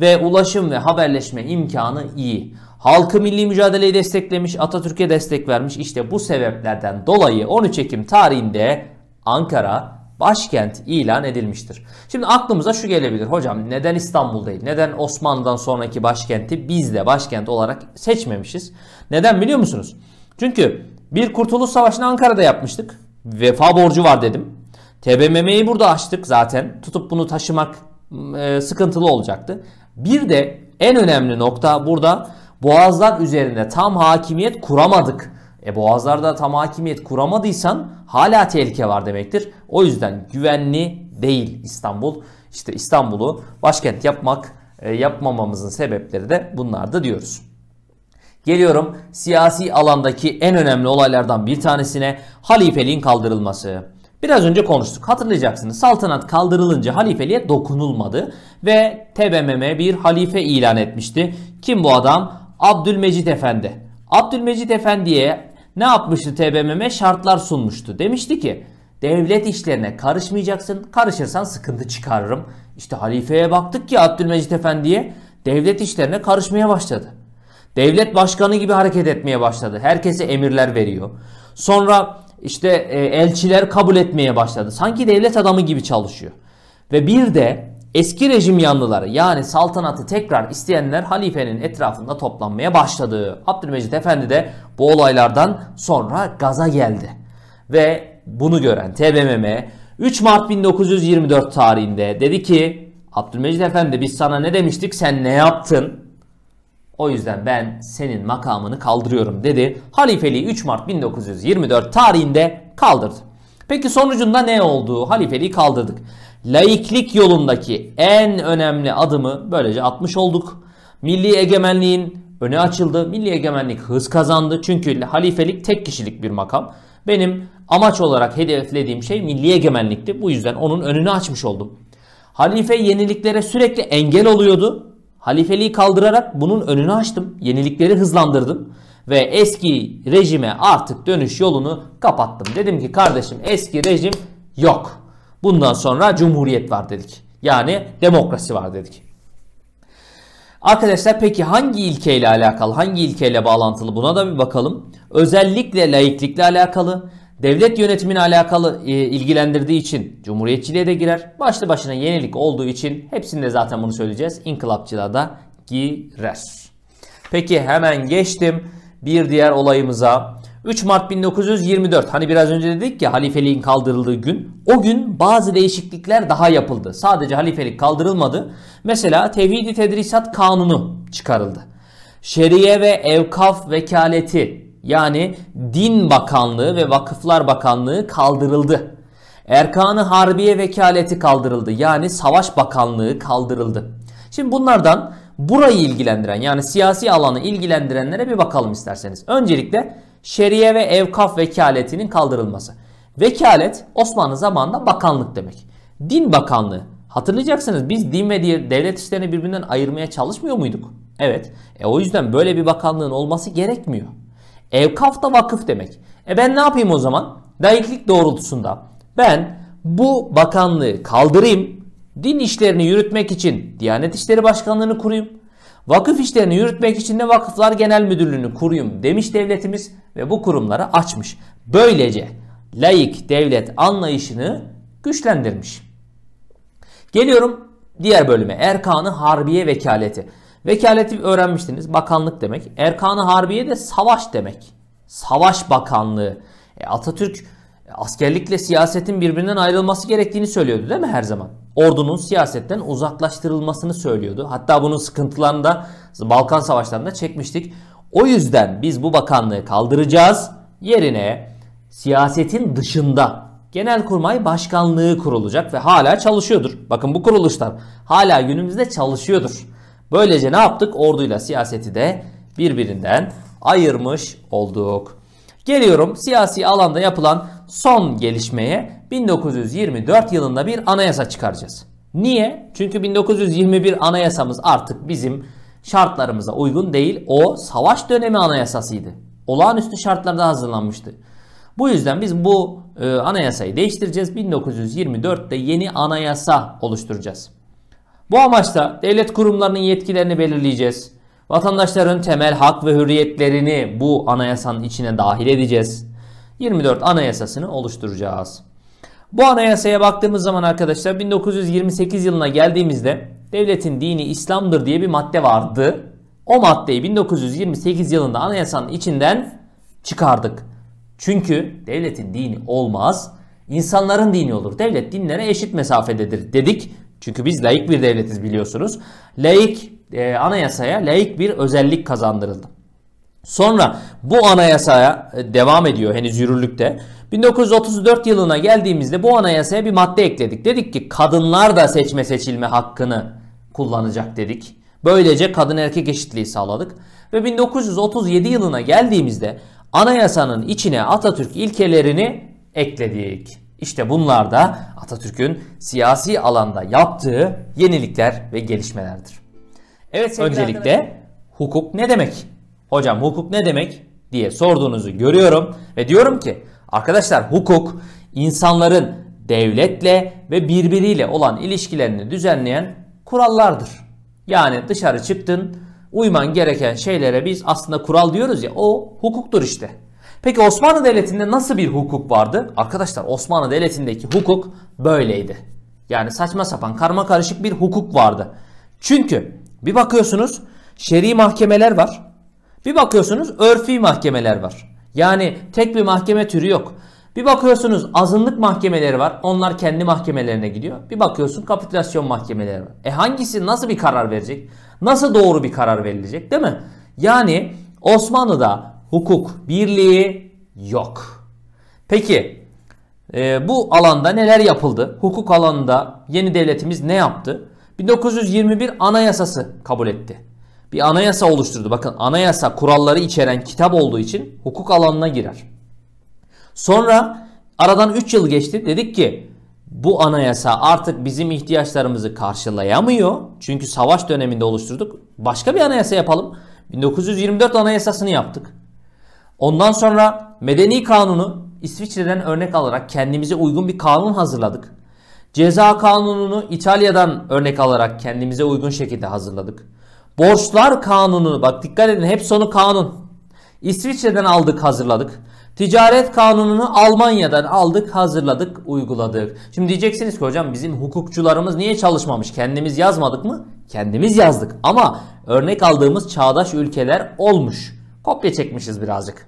ve ulaşım ve haberleşme imkanı iyi. Halkı milli mücadeleyi desteklemiş, Atatürk'e destek vermiş. İşte bu sebeplerden dolayı 13 Ekim tarihinde Ankara başkent ilan edilmiştir. Şimdi aklımıza şu gelebilir. Hocam neden İstanbul değil? Neden Osmanlı'dan sonraki başkenti biz de başkent olarak seçmemişiz? Neden biliyor musunuz? Çünkü bir Kurtuluş Savaşı'nı Ankara'da yapmıştık. Vefa borcu var dedim. TBMM'yi burada açtık zaten. Tutup bunu taşımak sıkıntılı olacaktı. Bir de en önemli nokta burada boğazlar üzerinde tam hakimiyet kuramadık. Boğazlarda tam hakimiyet kuramadıysan hala tehlike var demektir. O yüzden güvenli değil İstanbul. İşte İstanbul'u başkent yapmamamızın sebepleri de bunlardı diyoruz. Geliyorum siyasi alandaki en önemli olaylardan bir tanesine, halifeliğin kaldırılması. Biraz önce konuştuk, hatırlayacaksınız. Saltanat kaldırılınca halifeliğe dokunulmadı ve TBMM bir halife ilan etmişti. Kim bu adam? Abdülmecit Efendi. Abdülmecit Efendi'ye ne yapmıştı TBMM? Şartlar sunmuştu. Demişti ki devlet işlerine karışmayacaksın, karışırsan sıkıntı çıkarırım. İşte halifeye baktık ki Abdülmecit Efendi'ye devlet işlerine karışmaya başladı. Devlet başkanı gibi hareket etmeye başladı. Herkese emirler veriyor. Sonra işte elçiler kabul etmeye başladı. Sanki devlet adamı gibi çalışıyor. Ve bir de eski rejim yanlıları, yani saltanatı tekrar isteyenler halifenin etrafında toplanmaya başladı. Abdülmecit Efendi de bu olaylardan sonra gaza geldi. Ve bunu gören TBMM 3 Mart 1924 tarihinde dedi ki Abdülmecit Efendi biz sana ne demiştik, sen ne yaptın? O yüzden ben senin makamını kaldırıyorum dedi. Halifeliği 3 Mart 1924 tarihinde kaldırdı. Peki sonucunda ne oldu? Halifeliği kaldırdık. Laiklik yolundaki en önemli adımı böylece atmış olduk. Milli egemenliğin önü açıldı. Milli egemenlik hız kazandı. Çünkü halifelik tek kişilik bir makam. Benim amaç olarak hedeflediğim şey milli egemenlikti. Bu yüzden onun önünü açmış oldum. Halife yeniliklere sürekli engel oluyordu. Halifeliği kaldırarak bunun önünü açtım. Yenilikleri hızlandırdım. Ve eski rejime artık dönüş yolunu kapattım. Dedim ki kardeşim eski rejim yok. Bundan sonra cumhuriyet var dedik. Yani demokrasi var dedik. Arkadaşlar peki hangi ilkeyle alakalı, hangi ilkeyle bağlantılı, buna da bir bakalım. Özellikle laiklikle alakalı, devlet yönetimine alakalı ilgilendirdiği için cumhuriyetçiliğe de girer. Başlı başına yenilik olduğu için hepsinde zaten bunu söyleyeceğiz. İnkılapçılığa da girer. Peki hemen geçtim bir diğer olayımıza. 3 Mart 1924, hani biraz önce dedik ya halifeliğin kaldırıldığı gün, o gün bazı değişiklikler daha yapıldı. Sadece halifelik kaldırılmadı. Mesela Tevhidi Tedrisat Kanunu çıkarıldı. Şeriye ve Evkaf Vekaleti, yani Din Bakanlığı ve Vakıflar Bakanlığı kaldırıldı. Erkan-ı Harbiye Vekaleti kaldırıldı. Yani Savaş Bakanlığı kaldırıldı. Şimdi bunlardan burayı ilgilendiren, yani siyasi alanı ilgilendirenlere bir bakalım isterseniz. Öncelikle şeriye ve evkaf vekaletinin kaldırılması. Vekalet Osmanlı zamanında bakanlık demek. Din Bakanlığı. Hatırlayacaksınız biz din ve diğer devlet işlerini birbirinden ayırmaya çalışmıyor muyduk? Evet. O yüzden böyle bir bakanlığın olması gerekmiyor. Evkaf da vakıf demek. Ben ne yapayım o zaman? Laiklik doğrultusunda ben bu bakanlığı kaldırayım. Din işlerini yürütmek için Diyanet İşleri Başkanlığı'nı kurayım. Vakıf işlerini yürütmek için de Vakıflar Genel Müdürlüğü'nü kurayım demiş devletimiz ve bu kurumları açmış. Böylece laik devlet anlayışını güçlendirmiş. Geliyorum diğer bölüme, Erkan-ı Harbiye Vekaleti. Vekaleti öğrenmiştiniz, bakanlık demek. Erkan-ı Harbiye de savaş demek. Savaş Bakanlığı. Atatürk askerlikle siyasetin birbirinden ayrılması gerektiğini söylüyordu değil mi her zaman? Ordunun siyasetten uzaklaştırılmasını söylüyordu. Hatta bunun sıkıntılarını da Balkan Savaşları'nda çekmiştik. O yüzden biz bu bakanlığı kaldıracağız. Yerine siyasetin dışında Genelkurmay Başkanlığı kurulacak ve hala çalışıyordur. Bakın bu kuruluşlar hala günümüzde çalışıyordur. Böylece ne yaptık? Orduyla siyaseti de birbirinden ayırmış olduk. Geliyorum siyasi alanda yapılan son gelişmeye. 1924 yılında bir anayasa çıkaracağız. Niye? Çünkü 1921 anayasamız artık bizim şartlarımıza uygun değil. O savaş dönemi anayasasıydı. Olağanüstü şartlarda hazırlanmıştı. Bu yüzden biz bu anayasayı değiştireceğiz. 1924'te yeni anayasa oluşturacağız. Bu amaçla devlet kurumlarının yetkilerini belirleyeceğiz. Vatandaşların temel hak ve hürriyetlerini bu anayasanın içine dahil edeceğiz. 24 anayasasını oluşturacağız. Bu anayasaya baktığımız zaman arkadaşlar 1928 yılına geldiğimizde devletin dini İslam'dır diye bir madde vardı. O maddeyi 1928 yılında anayasanın içinden çıkardık. Çünkü devletin dini olmaz, insanların dini olur. Devlet dinlere eşit mesafededir dedik. Çünkü biz laik bir devletiz biliyorsunuz. Laik anayasaya laik bir özellik kazandırıldı. Sonra bu anayasaya devam ediyor henüz yürürlükte. 1934 yılına geldiğimizde bu anayasaya bir madde ekledik. Dedik ki kadınlar da seçme seçilme hakkını kullanacak dedik. Böylece kadın erkek eşitliği sağladık. Ve 1937 yılına geldiğimizde anayasanın içine Atatürk ilkelerini ekledik. İşte bunlar da Atatürk'ün siyasi alanda yaptığı yenilikler ve gelişmelerdir. Evet, öncelikle hukuk ne demek? Hocam hukuk ne demek diye sorduğunuzu görüyorum ve diyorum ki arkadaşlar hukuk insanların devletle ve birbiriyle olan ilişkilerini düzenleyen kurallardır. Yani dışarı çıktın, uyman gereken şeylere biz aslında kural diyoruz ya, o hukuktur işte. Peki Osmanlı Devleti'nde nasıl bir hukuk vardı? Arkadaşlar Osmanlı Devleti'ndeki hukuk böyleydi. Yani saçma sapan karma karışık bir hukuk vardı. Çünkü bir bakıyorsunuz şer'i mahkemeler var. Bir bakıyorsunuz örfi mahkemeler var. Yani tek bir mahkeme türü yok. Bir bakıyorsunuz azınlık mahkemeleri var. Onlar kendi mahkemelerine gidiyor. Bir bakıyorsun kapitülasyon mahkemeleri var. Hangisi nasıl bir karar verecek? Nasıl doğru bir karar verilecek, değil mi? Yani Osmanlı'da hukuk birliği yok. Peki bu alanda neler yapıldı? Hukuk alanında yeni devletimiz ne yaptı? 1921 Anayasası kabul etti. Bir anayasa oluşturdu. Bakın anayasa kuralları içeren kitap olduğu için hukuk alanına girer. Sonra aradan 3 yıl geçti. Dedik ki bu anayasa artık bizim ihtiyaçlarımızı karşılayamıyor. Çünkü savaş döneminde oluşturduk. Başka bir anayasa yapalım. 1924 Anayasasını yaptık. Ondan sonra Medeni Kanunu, İsviçre'den örnek alarak kendimize uygun bir kanun hazırladık. Ceza Kanunu'nu İtalya'dan örnek alarak kendimize uygun şekilde hazırladık. Borçlar Kanunu, bak dikkat edin hep sonu kanun. İsviçre'den aldık, hazırladık. Ticaret Kanunu'nu Almanya'dan aldık, hazırladık, uyguladık. Şimdi diyeceksiniz ki hocam bizim hukukçularımız niye çalışmamış? Kendimiz yazmadık mı? Kendimiz yazdık ama örnek aldığımız çağdaş ülkeler olmuş. Kopya çekmişiz birazcık.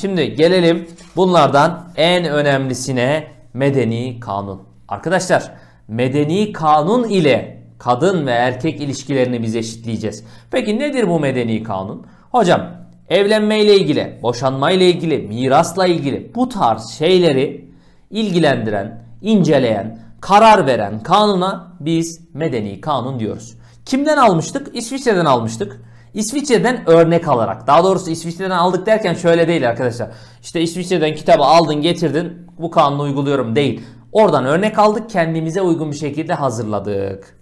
Şimdi gelelim bunlardan en önemlisine, Medeni Kanun. Arkadaşlar Medeni Kanun ile kadın ve erkek ilişkilerini biz eşitleyeceğiz. Peki nedir bu Medeni Kanun? Hocam evlenmeyle ilgili, boşanmayla ilgili, mirasla ilgili bu tarz şeyleri ilgilendiren, inceleyen, karar veren kanuna biz Medeni Kanun diyoruz. Kimden almıştık? İsviçre'den almıştık. İsviçre'den örnek alarak, daha doğrusu İsviçre'den aldık derken şöyle değil arkadaşlar. İşte İsviçre'den kitabı aldın getirdin bu kanunu uyguluyorum değil. Oradan örnek aldık, kendimize uygun bir şekilde hazırladık.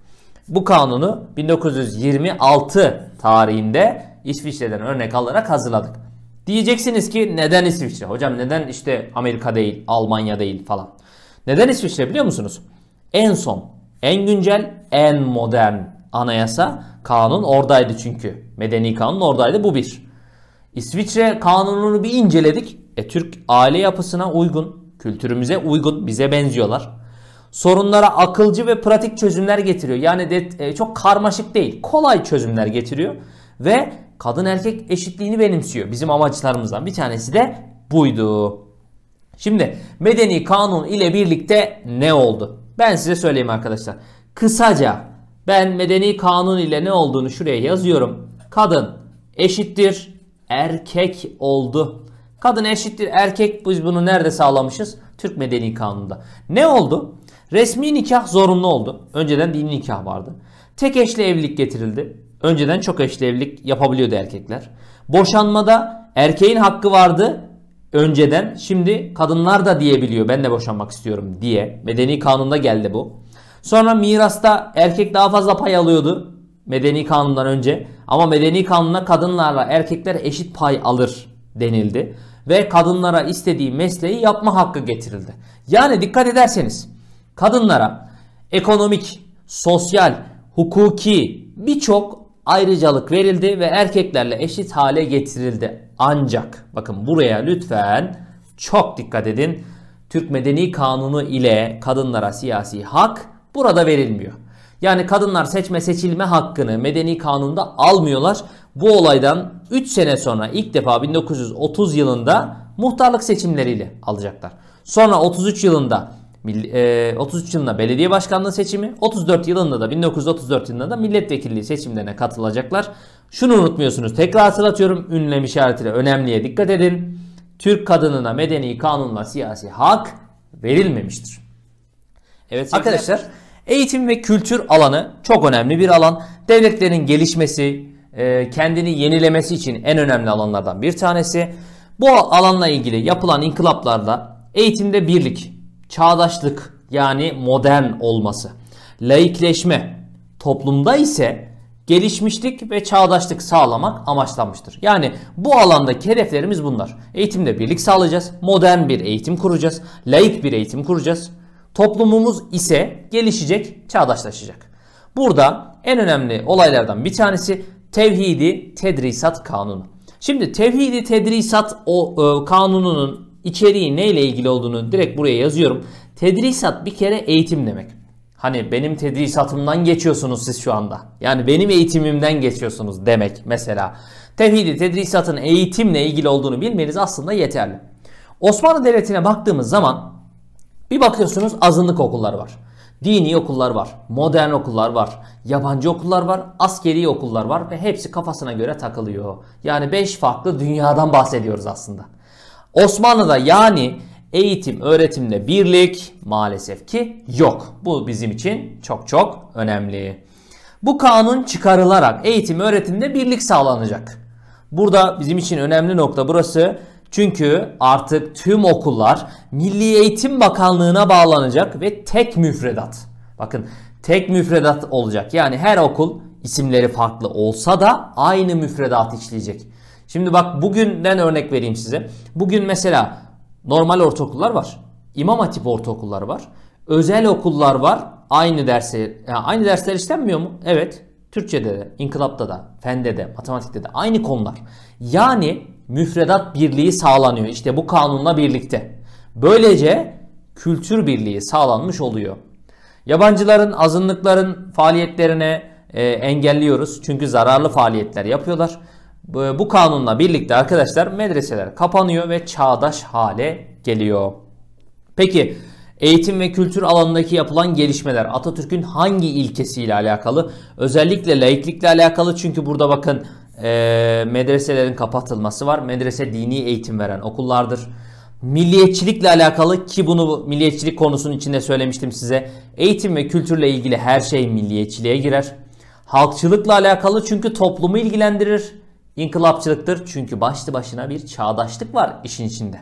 Bu kanunu 1926 tarihinde İsviçre'den örnek alarak hazırladık. Diyeceksiniz ki neden İsviçre? Hocam neden işte Amerika değil, Almanya değil falan. Neden İsviçre biliyor musunuz? En son, en güncel, en modern anayasa Kanun oradaydı çünkü. Medeni kanun oradaydı. Bu bir. İsviçre kanununu bir inceledik. Türk aile yapısına uygun, kültürümüze uygun, bize benziyorlar. Sorunlara akılcı ve pratik çözümler getiriyor. Yani çok karmaşık değil, kolay çözümler getiriyor. Ve kadın erkek eşitliğini benimsiyor. Bizim amaçlarımızdan bir tanesi de buydu. Şimdi Medeni Kanun ile birlikte ne oldu? Ben size söyleyeyim arkadaşlar. Kısaca ben Medeni Kanun ile ne olduğunu şuraya yazıyorum. Kadın eşittir erkek oldu. Kadın eşittir erkek, biz bunu nerede sağlamışız? Türk Medeni Kanunu'nda. Ne oldu? Resmi nikah zorunlu oldu. Önceden dini nikah vardı. Tek eşli evlilik getirildi. Önceden çok eşli evlilik yapabiliyordu erkekler. Boşanmada erkeğin hakkı vardı. Önceden, şimdi kadınlar da diyebiliyor ben de boşanmak istiyorum diye. Medeni Kanun'da geldi bu. Sonra mirasta erkek daha fazla pay alıyordu Medeni Kanun'dan önce. Ama Medeni Kanun'da kadınlarla erkekler eşit pay alır denildi. Ve kadınlara istediği mesleği yapma hakkı getirildi. Yani dikkat ederseniz kadınlara ekonomik, sosyal, hukuki birçok ayrıcalık verildi ve erkeklerle eşit hale getirildi. Ancak bakın buraya lütfen çok dikkat edin. Türk Medeni Kanunu ile kadınlara siyasi hak burada verilmiyor. Yani kadınlar seçme seçilme hakkını Medeni Kanun'da almıyorlar. Bu olaydan 3 sene sonra ilk defa 1930 yılında muhtarlık seçimleriyle alacaklar. Sonra 33 yılında belediye başkanlığı seçimi, 34 yılında da 1934 yılında da milletvekilliği seçimlerine katılacaklar. Şunu unutmuyorsunuz. Tekrar hatırlatıyorum. Ünlem işaretiyle önemliye dikkat edin. Türk kadınına Medeni Kanun'la siyasi hak verilmemiştir. Evet arkadaşlar, eğitim ve kültür alanı çok önemli bir alan. Devletlerin gelişmesi, kendini yenilemesi için en önemli alanlardan bir tanesi. Bu alanla ilgili yapılan inkılaplarda eğitimde birlik, çağdaşlık yani modern olması, laikleşme, toplumda ise gelişmişlik ve çağdaşlık sağlamak amaçlanmıştır. Yani bu alandaki hedeflerimiz bunlar. Eğitimde birlik sağlayacağız, modern bir eğitim kuracağız, laik bir eğitim kuracağız. Toplumumuz ise gelişecek, çağdaşlaşacak. Burada en önemli olaylardan bir tanesi Tevhidi Tedrisat Kanunu. Şimdi Tevhidi Tedrisat Kanunu'nun içeriği neyle ilgili olduğunu direkt buraya yazıyorum. Tedrisat bir kere eğitim demek. Hani benim tedrisatımdan geçiyorsunuz siz şu anda. Yani benim eğitimimden geçiyorsunuz demek mesela. Tevhidi Tedrisat'ın eğitimle ilgili olduğunu bilmeniz aslında yeterli. Osmanlı Devleti'ne baktığımız zaman bir bakıyorsunuz azınlık okullar var. Dini okullar var, modern okullar var, yabancı okullar var, askeri okullar var ve hepsi kafasına göre takılıyor. Yani 5 farklı dünyadan bahsediyoruz aslında. Osmanlı'da yani eğitim, öğretimde birlik maalesef ki yok. Bu bizim için çok çok önemli. Bu kanun çıkarılarak eğitim, öğretimde birlik sağlanacak. Burada bizim için önemli nokta burası. Çünkü artık tüm okullar Milli Eğitim Bakanlığı'na bağlanacak ve tek müfredat. Bakın tek müfredat olacak. Yani her okul isimleri farklı olsa da aynı müfredat işleyecek. Şimdi bak bugünden örnek vereyim size. Bugün mesela normal ortaokullar var. İmam Hatip ortaokulları var. Özel okullar var. Aynı dersler işlenmiyor mu? Evet. Türkçe'de de, inkılapta da, fende de, matematikte de aynı konular. Yani müfredat birliği sağlanıyor. İşte bu kanunla birlikte. Böylece kültür birliği sağlanmış oluyor. Yabancıların, azınlıkların faaliyetlerine engelliyoruz. Çünkü zararlı faaliyetler yapıyorlar. Bu kanunla birlikte arkadaşlar medreseler kapanıyor ve çağdaş hale geliyor. Peki eğitim ve kültür alanındaki yapılan gelişmeler Atatürk'ün hangi ilkesiyle alakalı? Özellikle laiklikle alakalı, çünkü burada bakın medreselerin kapatılması var. Medrese dini eğitim veren okullardır. Milliyetçilikle alakalı, ki bunu milliyetçilik konusunun içinde söylemiştim size. Eğitim ve kültürle ilgili her şey milliyetçiliğe girer. Halkçılıkla alakalı, çünkü toplumu ilgilendirir. İnkılapçılıktır, çünkü başlı başına bir çağdaşlık var işin içinde.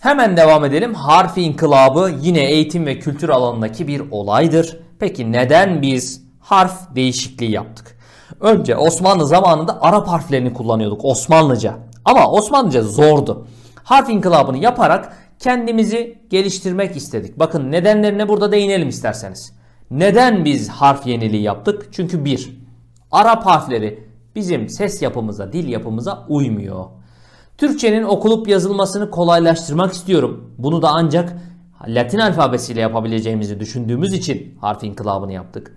Hemen devam edelim. Harfi inkılabı yine eğitim ve kültür alanındaki bir olaydır. Peki neden biz harf değişikliği yaptık? Önce Osmanlı zamanında Arap harflerini kullanıyorduk Osmanlıca. Ama Osmanlıca zordu. Harf inkılabını yaparak kendimizi geliştirmek istedik. Bakın nedenlerine burada değinelim isterseniz. Neden biz harf yeniliği yaptık? Çünkü bir, Arap harfleri bizim ses yapımıza, dil yapımıza uymuyor. Türkçenin okulup yazılmasını kolaylaştırmak istiyorum. Bunu da ancak Latin alfabesiyle yapabileceğimizi düşündüğümüz için harf inkılabını yaptık.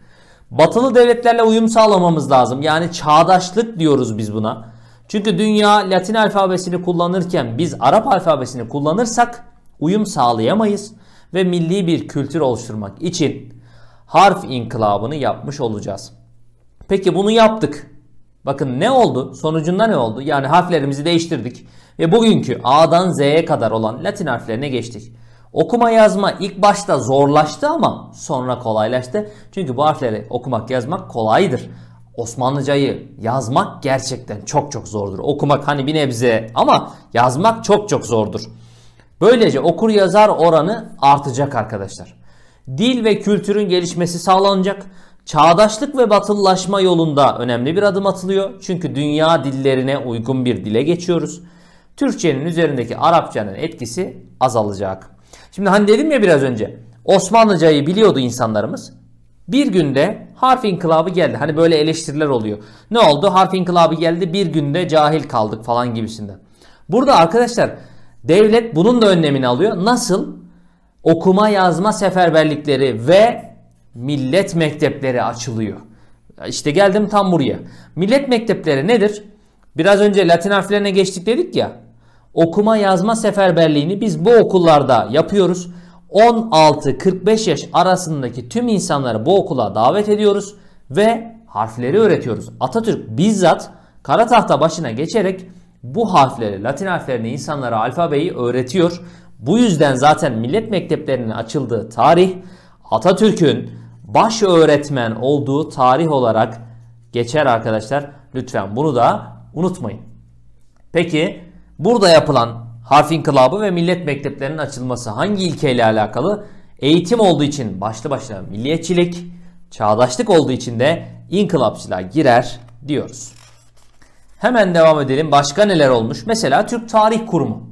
Batılı devletlerle uyum sağlamamız lazım. Yani çağdaşlık diyoruz biz buna. Çünkü dünya Latin alfabesini kullanırken biz Arap alfabesini kullanırsak uyum sağlayamayız. Ve milli bir kültür oluşturmak için harf inkılabını yapmış olacağız. Peki bunu yaptık. Bakın ne oldu? Sonucunda ne oldu? Yani harflerimizi değiştirdik. Ve bugünkü A'dan Z'ye kadar olan Latin harflerine geçtik. Okuma yazma ilk başta zorlaştı ama sonra kolaylaştı. Çünkü bu harfleri okumak yazmak kolaydır. Osmanlıcayı yazmak gerçekten çok çok zordur. Okumak hani bir nebze ama yazmak çok çok zordur. Böylece okur yazar oranı artacak arkadaşlar. Dil ve kültürün gelişmesi sağlanacak. Çağdaşlık ve batılılaşma yolunda önemli bir adım atılıyor. Çünkü dünya dillerine uygun bir dile geçiyoruz. Türkçenin üzerindeki Arapçanın etkisi azalacak. Şimdi hani dedim ya biraz önce, Osmanlıcayı biliyordu insanlarımız. Bir günde harf inkılabı geldi. Hani böyle eleştiriler oluyor. Ne oldu? Harf inkılabı geldi, bir günde cahil kaldık falan gibisinden. Burada arkadaşlar devlet bunun da önlemini alıyor. Nasıl? Okuma yazma seferberlikleri ve millet mektepleri açılıyor. İşte geldim tam buraya. Millet mektepleri nedir? Biraz önce Latin harflerine geçtik dedik ya. Okuma yazma seferberliğini biz bu okullarda yapıyoruz. 16-45 yaş arasındaki tüm insanları bu okula davet ediyoruz ve harfleri öğretiyoruz. Atatürk bizzat kara tahta başına geçerek bu harfleri, Latin harflerini, insanlara alfabeyi öğretiyor. Bu yüzden zaten millet mekteplerinin açıldığı tarih Atatürk'ün baş öğretmen olduğu tarih olarak geçer arkadaşlar. Lütfen bunu da unutmayın. Peki burada yapılan harf inkılabı ve millet mekteplerinin açılması hangi ilkeyle alakalı? Eğitim olduğu için başlı başına milliyetçilik, çağdaşlık olduğu için de inkılapçılığa girer diyoruz. Hemen devam edelim. Başka neler olmuş? Mesela Türk Tarih Kurumu.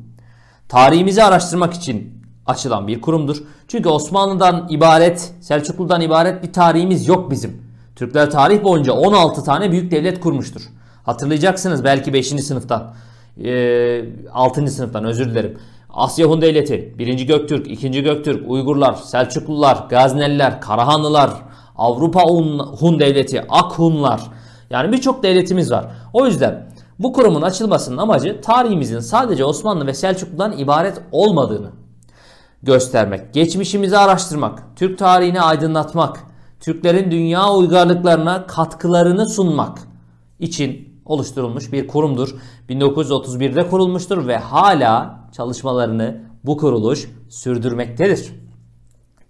Tarihimizi araştırmak için açılan bir kurumdur. Çünkü Osmanlı'dan ibaret, Selçuklu'dan ibaret bir tarihimiz yok bizim. Türkler tarih boyunca 16 tane büyük devlet kurmuştur. Hatırlayacaksınız belki 5. sınıftan. 6. sınıftan özür dilerim. Asya Hun Devleti, 1. Göktürk, 2. Göktürk, Uygurlar, Selçuklular, Gazneliler, Karahanlılar, Avrupa Hun Devleti, Akhunlar. Yani birçok devletimiz var. O yüzden bu kurumun açılmasının amacı tarihimizin sadece Osmanlı ve Selçuklu'dan ibaret olmadığını göstermek, geçmişimizi araştırmak, Türk tarihini aydınlatmak, Türklerin dünya uygarlıklarına katkılarını sunmak için oluşturulmuş bir kurumdur. 1931'de kurulmuştur ve hala çalışmalarını bu kuruluş sürdürmektedir.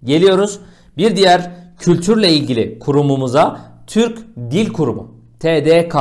Geliyoruz bir diğer kültürle ilgili kurumumuza, Türk Dil Kurumu TDK.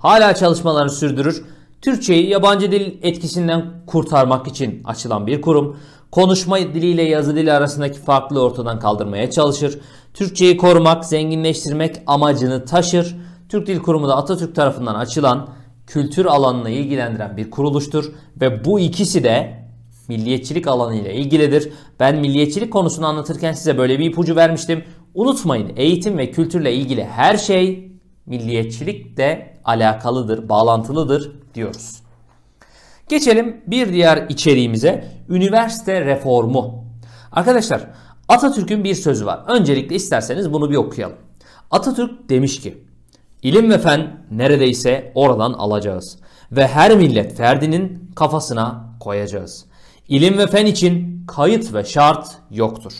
Hala çalışmalarını sürdürür. Türkçeyi yabancı dil etkisinden kurtarmak için açılan bir kurum. Konuşma diliyle yazı dili arasındaki farklılığı ortadan kaldırmaya çalışır. Türkçeyi korumak, zenginleştirmek amacını taşır. Türk Dil Kurumu da Atatürk tarafından açılan kültür alanını ilgilendiren bir kuruluştur. Ve bu ikisi de milliyetçilik alanıyla ilgilidir. Ben milliyetçilik konusunu anlatırken size böyle bir ipucu vermiştim. Unutmayın, eğitim ve kültürle ilgili her şey milliyetçilikle alakalıdır, bağlantılıdır diyoruz. Geçelim bir diğer içeriğimize, üniversite reformu. Arkadaşlar Atatürk'ün bir sözü var. Öncelikle isterseniz bunu bir okuyalım. Atatürk demiş ki, İlim ve fen neredeyse oradan alacağız ve her millet ferdinin kafasına koyacağız. İlim ve fen için kayıt ve şart yoktur.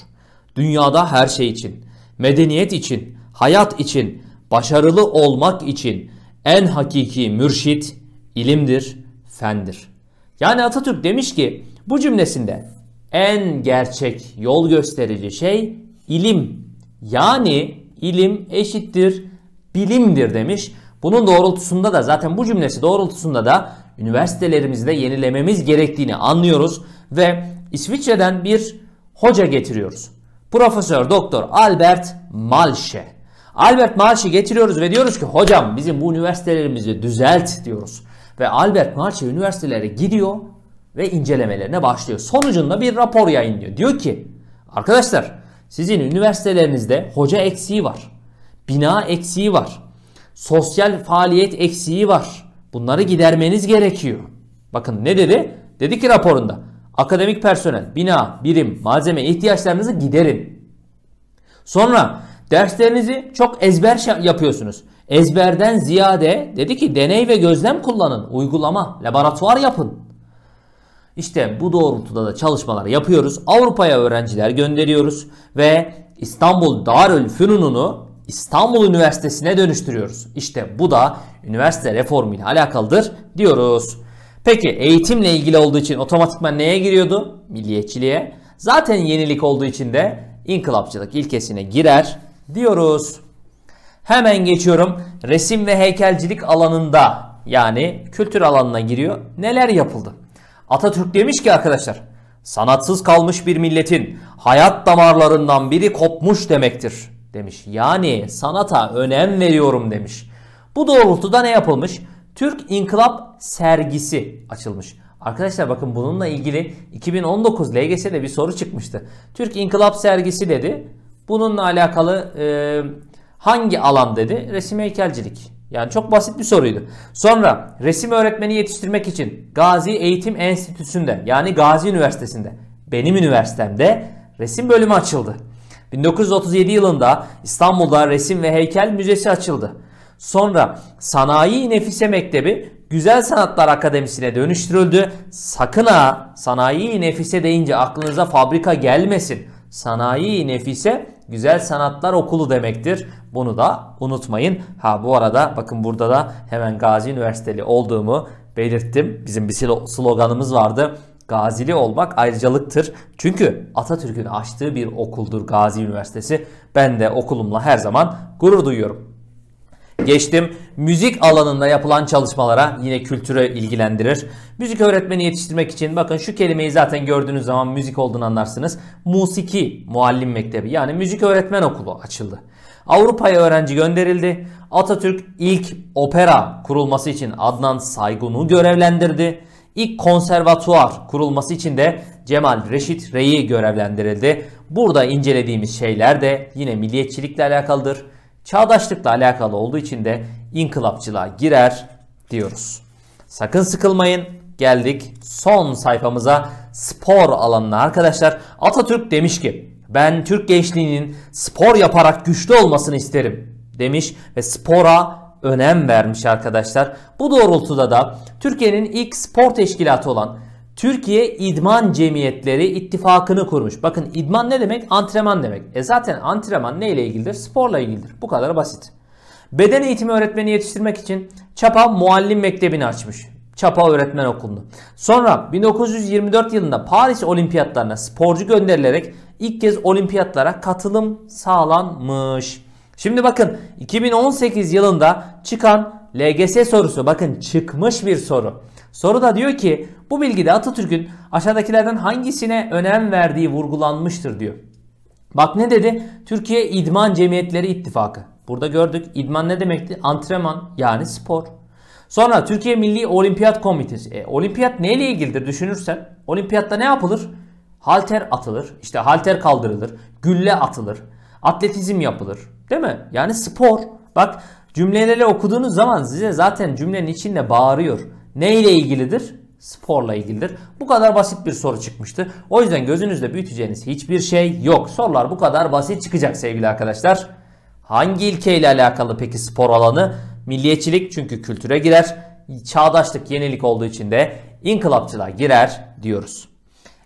Dünyada her şey için, medeniyet için, hayat için, başarılı olmak için en hakiki mürşit ilimdir, fendir. Yani Atatürk demiş ki bu cümlesinde en gerçek yol gösterici şey ilim. Yani ilim eşittir bilimdir demiş. Bunun doğrultusunda da zaten bu cümlesi doğrultusunda da üniversitelerimizi de yenilememiz gerektiğini anlıyoruz ve İsviçre'den bir hoca getiriyoruz. Prof. Dr. Albert Malche. Albert Malche'yi getiriyoruz ve diyoruz ki hocam bizim bu üniversitelerimizi düzelt diyoruz. Ve Albert Malche üniversitelere gidiyor ve incelemelerine başlıyor. Sonucunda bir rapor yayınlıyor. Diyor ki arkadaşlar sizin üniversitelerinizde hoca eksiği var. Bina eksiği var. sosyal faaliyet eksiği var. Bunları gidermeniz gerekiyor. Bakın ne dedi? Dedi ki raporunda akademik personel, bina, birim, malzeme ihtiyaçlarınızı giderin. Sonra derslerinizi çok ezber yapıyorsunuz. Ezberden ziyade dedi ki deney ve gözlem kullanın, uygulama, laboratuvar yapın. İşte bu doğrultuda da çalışmalar yapıyoruz. Avrupa'ya öğrenciler gönderiyoruz ve İstanbul Darülfünun'unu İstanbul Üniversitesi'ne dönüştürüyoruz. İşte bu da üniversite reformu ile alakalıdır diyoruz. Peki eğitimle ilgili olduğu için otomatikman neye giriyordu? Milliyetçiliğe. Zaten yenilik olduğu için de inkılapçılık ilkesine girer diyoruz. Hemen geçiyorum. Resim ve heykelcilik alanında, yani kültür alanına giriyor. Neler yapıldı? Atatürk demiş ki arkadaşlar, sanatsız kalmış bir milletin hayat damarlarından biri kopmuş demektir demiş. Yani sanata önem veriyorum demiş. Bu doğrultuda ne yapılmış? Türk İnkılap sergisi açılmış. Arkadaşlar bakın bununla ilgili 2019 LGS'de bir soru çıkmıştı. Türk İnkılap sergisi dedi. Bununla alakalı hangi alan dedi? Resim heykelcilik. Yani çok basit bir soruydu. Sonra resim öğretmeni yetiştirmek için Gazi Eğitim Enstitüsü'nde, yani Gazi Üniversitesi'nde, benim üniversitemde resim bölümü açıldı. 1937 yılında İstanbul'da Resim ve Heykel Müzesi açıldı. Sonra Sanayi Nefise Mektebi Güzel Sanatlar Akademisi'ne dönüştürüldü. Sakın ha, Sanayi Nefise deyince aklınıza fabrika gelmesin. Sanayi Nefise Güzel Sanatlar Okulu demektir. Bunu da unutmayın. Ha bu arada bakın burada da hemen Gazi Üniversiteli olduğumu belirttim. Bizim bir sloganımız vardı. Gazili olmak ayrıcalıktır. Çünkü Atatürk'ün açtığı bir okuldur Gazi Üniversitesi. Ben de okulumla her zaman gurur duyuyorum. Geçtim. Müzik alanında yapılan çalışmalara, yine kültüre ilgilendirir. Müzik öğretmeni yetiştirmek için bakın şu kelimeyi zaten gördüğünüz zaman müzik olduğunu anlarsınız. Musiki Muallim Mektebi, yani müzik öğretmen okulu açıldı. Avrupa'ya öğrenci gönderildi. Atatürk ilk opera kurulması için Adnan Saygun'u görevlendirdi. İlk konservatuvar kurulması için de Cemal Reşit Rey'i görevlendirildi. Burada incelediğimiz şeyler de yine milliyetçilikle alakalıdır. Çağdaşlıkla alakalı olduğu için de inkılapçılığa girer diyoruz. Sakın sıkılmayın. Geldik son sayfamıza, spor alanına arkadaşlar. Atatürk demiş ki ben Türk gençliğinin spor yaparak güçlü olmasını isterim demiş ve spora önem vermiş arkadaşlar. Bu doğrultuda da Türkiye'nin ilk spor teşkilatı olan Türkiye İdman Cemiyetleri İttifakı'nı kurmuş. Bakın idman ne demek? Antrenman demek. Zaten antrenman neyle ilgilidir? Sporla ilgilidir. Bu kadar basit. Beden eğitimi öğretmeni yetiştirmek için Çapa Muallim Mektebi'ni açmış. Çapa Öğretmen Okulu'nu. Sonra 1924 yılında Paris Olimpiyatlarına sporcu gönderilerek ilk kez olimpiyatlara katılım sağlanmış. Şimdi bakın 2018 yılında çıkan LGS sorusu. Bakın çıkmış bir soru. Soru da diyor ki bu bilgide Atatürk'ün aşağıdakilerden hangisine önem verdiği vurgulanmıştır diyor. Bak ne dedi? Türkiye İdman Cemiyetleri İttifakı. Burada gördük. İdman ne demekti? Antrenman, yani spor. Sonra Türkiye Milli Olimpiyat Komitesi. Olimpiyat neyle ilgilidir düşünürsen? Olimpiyatta ne yapılır? Halter atılır. İşte halter kaldırılır. Gülle atılır. Atletizm yapılır. Değil mi? Yani spor. Bak cümleleri okuduğunuz zaman size zaten cümlenin içinde bağırıyor. Ne ile ilgilidir? Sporla ilgilidir. Bu kadar basit bir soru çıkmıştı. O yüzden gözünüzde büyüteceğiniz hiçbir şey yok. Sorular bu kadar basit çıkacak sevgili arkadaşlar. Hangi ilkeyle alakalı peki spor alanı? Milliyetçilik, çünkü kültüre girer. Çağdaşlık, yenilik olduğu için de inkılapçılığa girer diyoruz.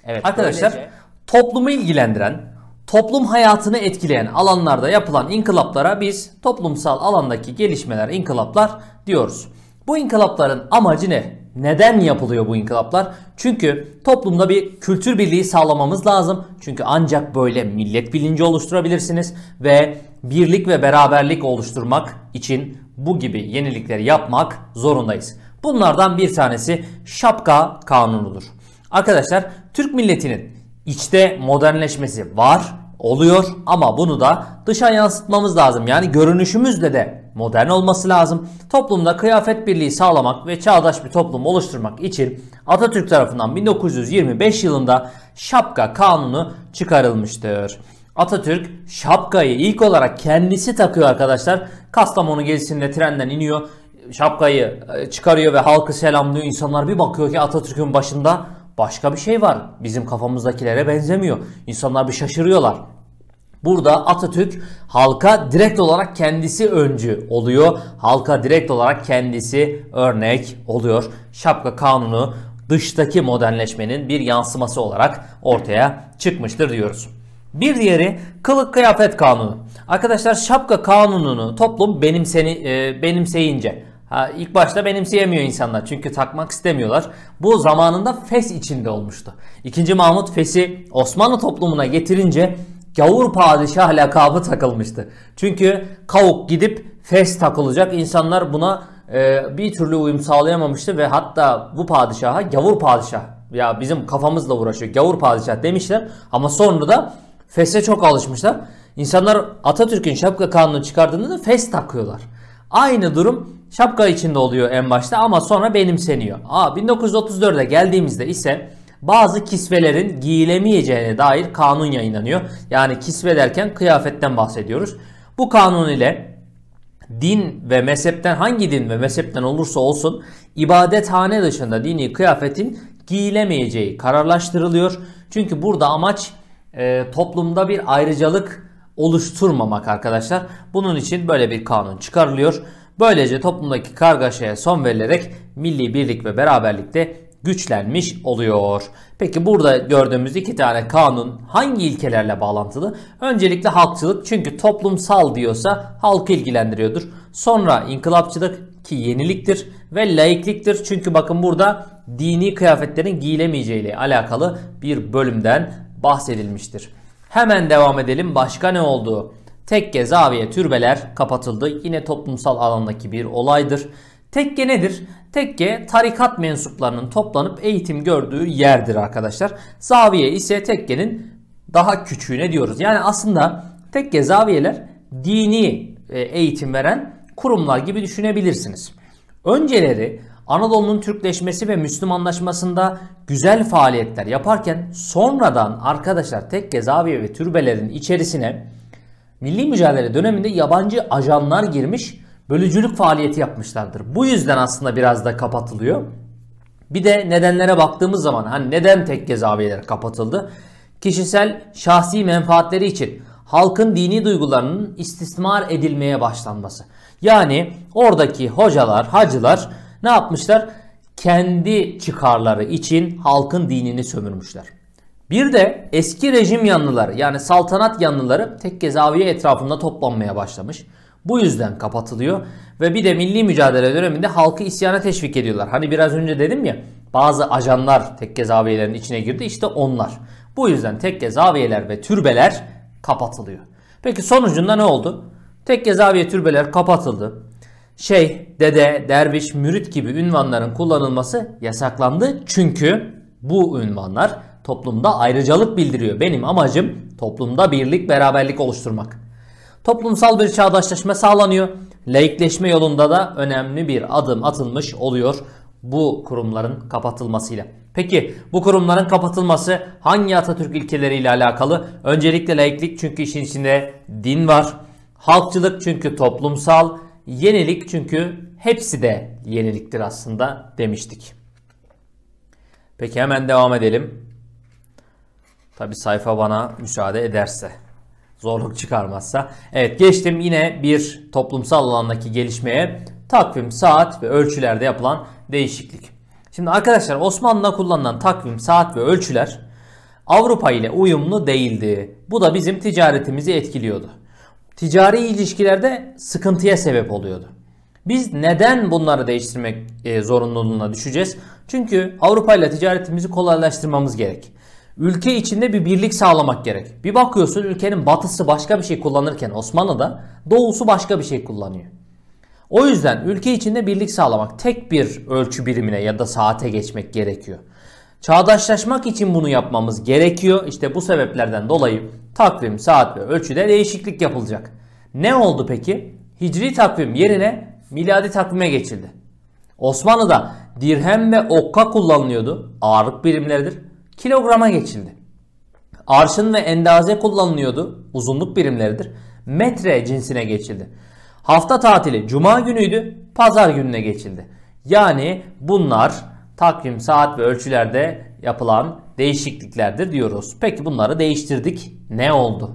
Evet arkadaşlar, böylece toplumu ilgilendiren, toplum hayatını etkileyen alanlarda yapılan inkılaplara biz toplumsal alandaki gelişmeler, inkılaplar diyoruz. Bu inkılapların amacı ne? Neden yapılıyor bu inkılaplar? Çünkü toplumda bir kültür birliği sağlamamız lazım. Çünkü ancak böyle millet bilinci oluşturabilirsiniz ve birlik ve beraberlik oluşturmak için bu gibi yenilikleri yapmak zorundayız. Bunlardan bir tanesi Şapka Kanunu'dur. Arkadaşlar Türk milletinin içte modernleşmesi var, oluyor ama bunu da dışa yansıtmamız lazım. Yani görünüşümüzle de modern olması lazım. Toplumda kıyafet birliği sağlamak ve çağdaş bir toplum oluşturmak için Atatürk tarafından 1925 yılında Şapka Kanunu çıkarılmıştır. Atatürk şapkayı ilk olarak kendisi takıyor arkadaşlar. Kastamonu gezisinde trenden iniyor. Şapkayı çıkarıyor ve halkı selamlıyor. İnsanlar bir bakıyor ki Atatürk'ün başında başka bir şey var. Bizim kafamızdakilere benzemiyor. İnsanlar bir şaşırıyorlar. Burada Atatürk halka direkt olarak kendisi öncü oluyor. Halka direkt olarak kendisi örnek oluyor. Şapka kanunu dıştaki modernleşmenin bir yansıması olarak ortaya çıkmıştır diyoruz. Bir diğeri kılık kıyafet kanunu. Arkadaşlar şapka kanununu toplum benimseyince, ilk başta benimseyemiyor insanlar çünkü takmak istemiyorlar. Bu zamanında Fes içinde olmuştu. 2. Mahmut Fes'i Osmanlı toplumuna getirince gavur padişah lakabı takılmıştı. Çünkü kavuk gidip Fes takılacak, insanlar buna bir türlü uyum sağlayamamıştı ve hatta bu padişaha gavur padişah, ya bizim kafamızla uğraşıyor gavur padişah demişler ama sonra da Fes'e çok alışmışlar. İnsanlar Atatürk'ün şapka kanunu çıkardığında da Fes takıyorlar. Aynı durum şapka içinde oluyor en başta ama sonra benimseniyor. 1934'e geldiğimizde ise bazı kisvelerin giyilemeyeceğine dair kanun yayınlanıyor. Yani kisve derken kıyafetten bahsediyoruz. Bu kanun ile din ve mezhepten, hangi din ve mezhepten olursa olsun ibadethane dışında dini kıyafetin giyilemeyeceği kararlaştırılıyor. Çünkü burada amaç toplumda bir ayrıcalık oluşturmamak arkadaşlar. Bunun için böyle bir kanun çıkarılıyor. Böylece toplumdaki kargaşaya son verilerek milli birlik ve beraberlikte güçlenmiş oluyor. Peki burada gördüğümüz iki tane kanun hangi ilkelerle bağlantılı? Öncelikle halkçılık, çünkü toplumsal diyorsa halkı ilgilendiriyordur. Sonra inkılapçılık ki yeniliktir ve laikliktir. Çünkü bakın burada dini kıyafetlerin giyilemeyeceği ile alakalı bir bölümden bahsedilmiştir. Hemen devam edelim. Başka ne oldu? Tekke, zaviye, türbeler kapatıldı. Yine toplumsal alandaki bir olaydır. Tekke nedir? Tekke tarikat mensuplarının toplanıp eğitim gördüğü yerdir arkadaşlar. Zaviye ise tekkenin daha küçüğüne diyoruz. Yani aslında tekke, zaviyeler dini eğitim veren kurumlar gibi düşünebilirsiniz. Önceleri Anadolu'nun Türkleşmesi ve Müslümanlaşmasında güzel faaliyetler yaparken sonradan arkadaşlar tekke, zaviye ve türbelerin içerisine Milli Mücadele döneminde yabancı ajanlar girmiş, bölücülük faaliyeti yapmışlardır. Bu yüzden aslında biraz da kapatılıyor. Bir de nedenlere baktığımız zaman hani neden tekke, zaviyeler kapatıldı? Kişisel şahsi menfaatleri için halkın dini duygularının istismar edilmeye başlanması. Yani oradaki hocalar, hacılar ne yapmışlar? Kendi çıkarları için halkın dinini sömürmüşler. Bir de eski rejim yanlıları, yani saltanat yanlıları tekke, zaviye etrafında toplanmaya başlamış. Bu yüzden kapatılıyor. Ve bir de milli mücadele döneminde halkı isyana teşvik ediyorlar. Hani biraz önce dedim ya, bazı ajanlar tekke, zaviyelerin içine girdi, işte onlar. Bu yüzden tekke, zaviyeler ve türbeler kapatılıyor. Peki sonucunda ne oldu? Tekke, zaviye, türbeler kapatıldı. Şeyh, dede, derviş, mürit gibi ünvanların kullanılması yasaklandı. Çünkü bu ünvanlar toplumda ayrıcalık bildiriyor. Benim amacım toplumda birlik, beraberlik oluşturmak. Toplumsal bir çağdaşlaşma sağlanıyor. Laikleşme yolunda da önemli bir adım atılmış oluyor bu kurumların kapatılmasıyla. Peki bu kurumların kapatılması hangi Atatürk ilkeleriyle alakalı? Öncelikle laiklik, çünkü işin içinde din var. Halkçılık, çünkü toplumsal. Yenilik, çünkü hepsi de yeniliktir aslında demiştik. Peki hemen devam edelim. Tabii sayfa bana müsaade ederse, zorluk çıkarmazsa. Evet, geçtim yine bir toplumsal alandaki gelişmeye. Takvim, saat ve ölçülerde yapılan değişiklik. Şimdi arkadaşlar Osmanlı'da kullanılan takvim, saat ve ölçüler Avrupa ile uyumlu değildi. Bu da bizim ticaretimizi etkiliyordu. Ticari ilişkilerde sıkıntıya sebep oluyordu. Biz neden bunları değiştirmek zorunluluğuna düşeceğiz? Çünkü Avrupa ile ticaretimizi kolaylaştırmamız gerek. Ülke içinde bir birlik sağlamak gerek. Bir bakıyorsun ülkenin batısı başka bir şey kullanırken Osmanlı'da doğusu başka bir şey kullanıyor. O yüzden ülke içinde birlik sağlamak, tek bir ölçü birimine ya da saate geçmek gerekiyor. Çağdaşlaşmak için bunu yapmamız gerekiyor. İşte bu sebeplerden dolayı takvim, saat ve ölçüde değişiklik yapılacak. Ne oldu peki? Hicri takvim yerine miladi takvime geçildi. Osmanlı'da dirhem ve okka kullanılıyordu. Ağırlık birimleridir. Kilograma geçildi. Arşın ve endaze kullanılıyordu. uzunluk birimleridir, metre cinsine geçildi. Hafta tatili cuma günüydü, pazar gününe geçildi. Yani bunlar takvim, saat ve ölçülerde yapılan değişikliklerdir diyoruz. Peki bunları değiştirdik. Ne oldu?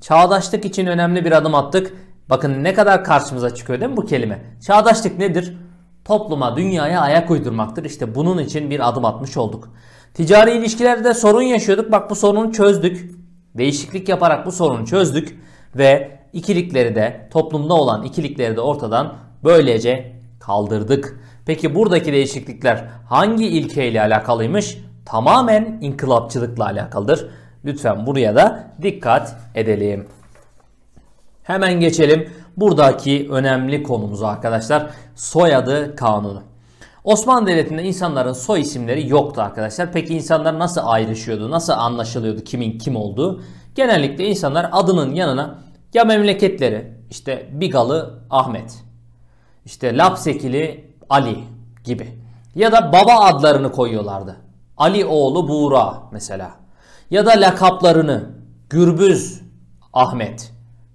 Çağdaşlık için önemli bir adım attık. Bakın ne kadar karşımıza çıkıyor değil mi bu kelime? Çağdaşlık nedir? Topluma, dünyaya ayak uydurmaktır. İşte bunun için bir adım atmış olduk. Ticari ilişkilerde sorun yaşıyorduk. Bak bu sorunu çözdük. Değişiklik yaparak bu sorunu çözdük. Ve ikilikleri de, toplumda olan ikilikleri de ortadan böylece kaldırdık. Peki buradaki değişiklikler hangi ilkeyle alakalıymış? Tamamen inkılapçılıkla alakalıdır. Lütfen buraya da dikkat edelim. Hemen geçelim buradaki önemli konumuza arkadaşlar. Soyadı Kanunu. Osmanlı Devleti'nde insanların soy isimleri yoktu arkadaşlar. Peki insanlar nasıl ayrışıyordu? Nasıl anlaşılıyordu kimin kim olduğu? Genellikle insanlar adının yanına ya memleketleri, işte Bigalı Ahmet, işte Lapsekili Ali gibi, ya da baba adlarını koyuyorlardı. Ali oğlu Buğra mesela, ya da lakaplarını Gürbüz Ahmet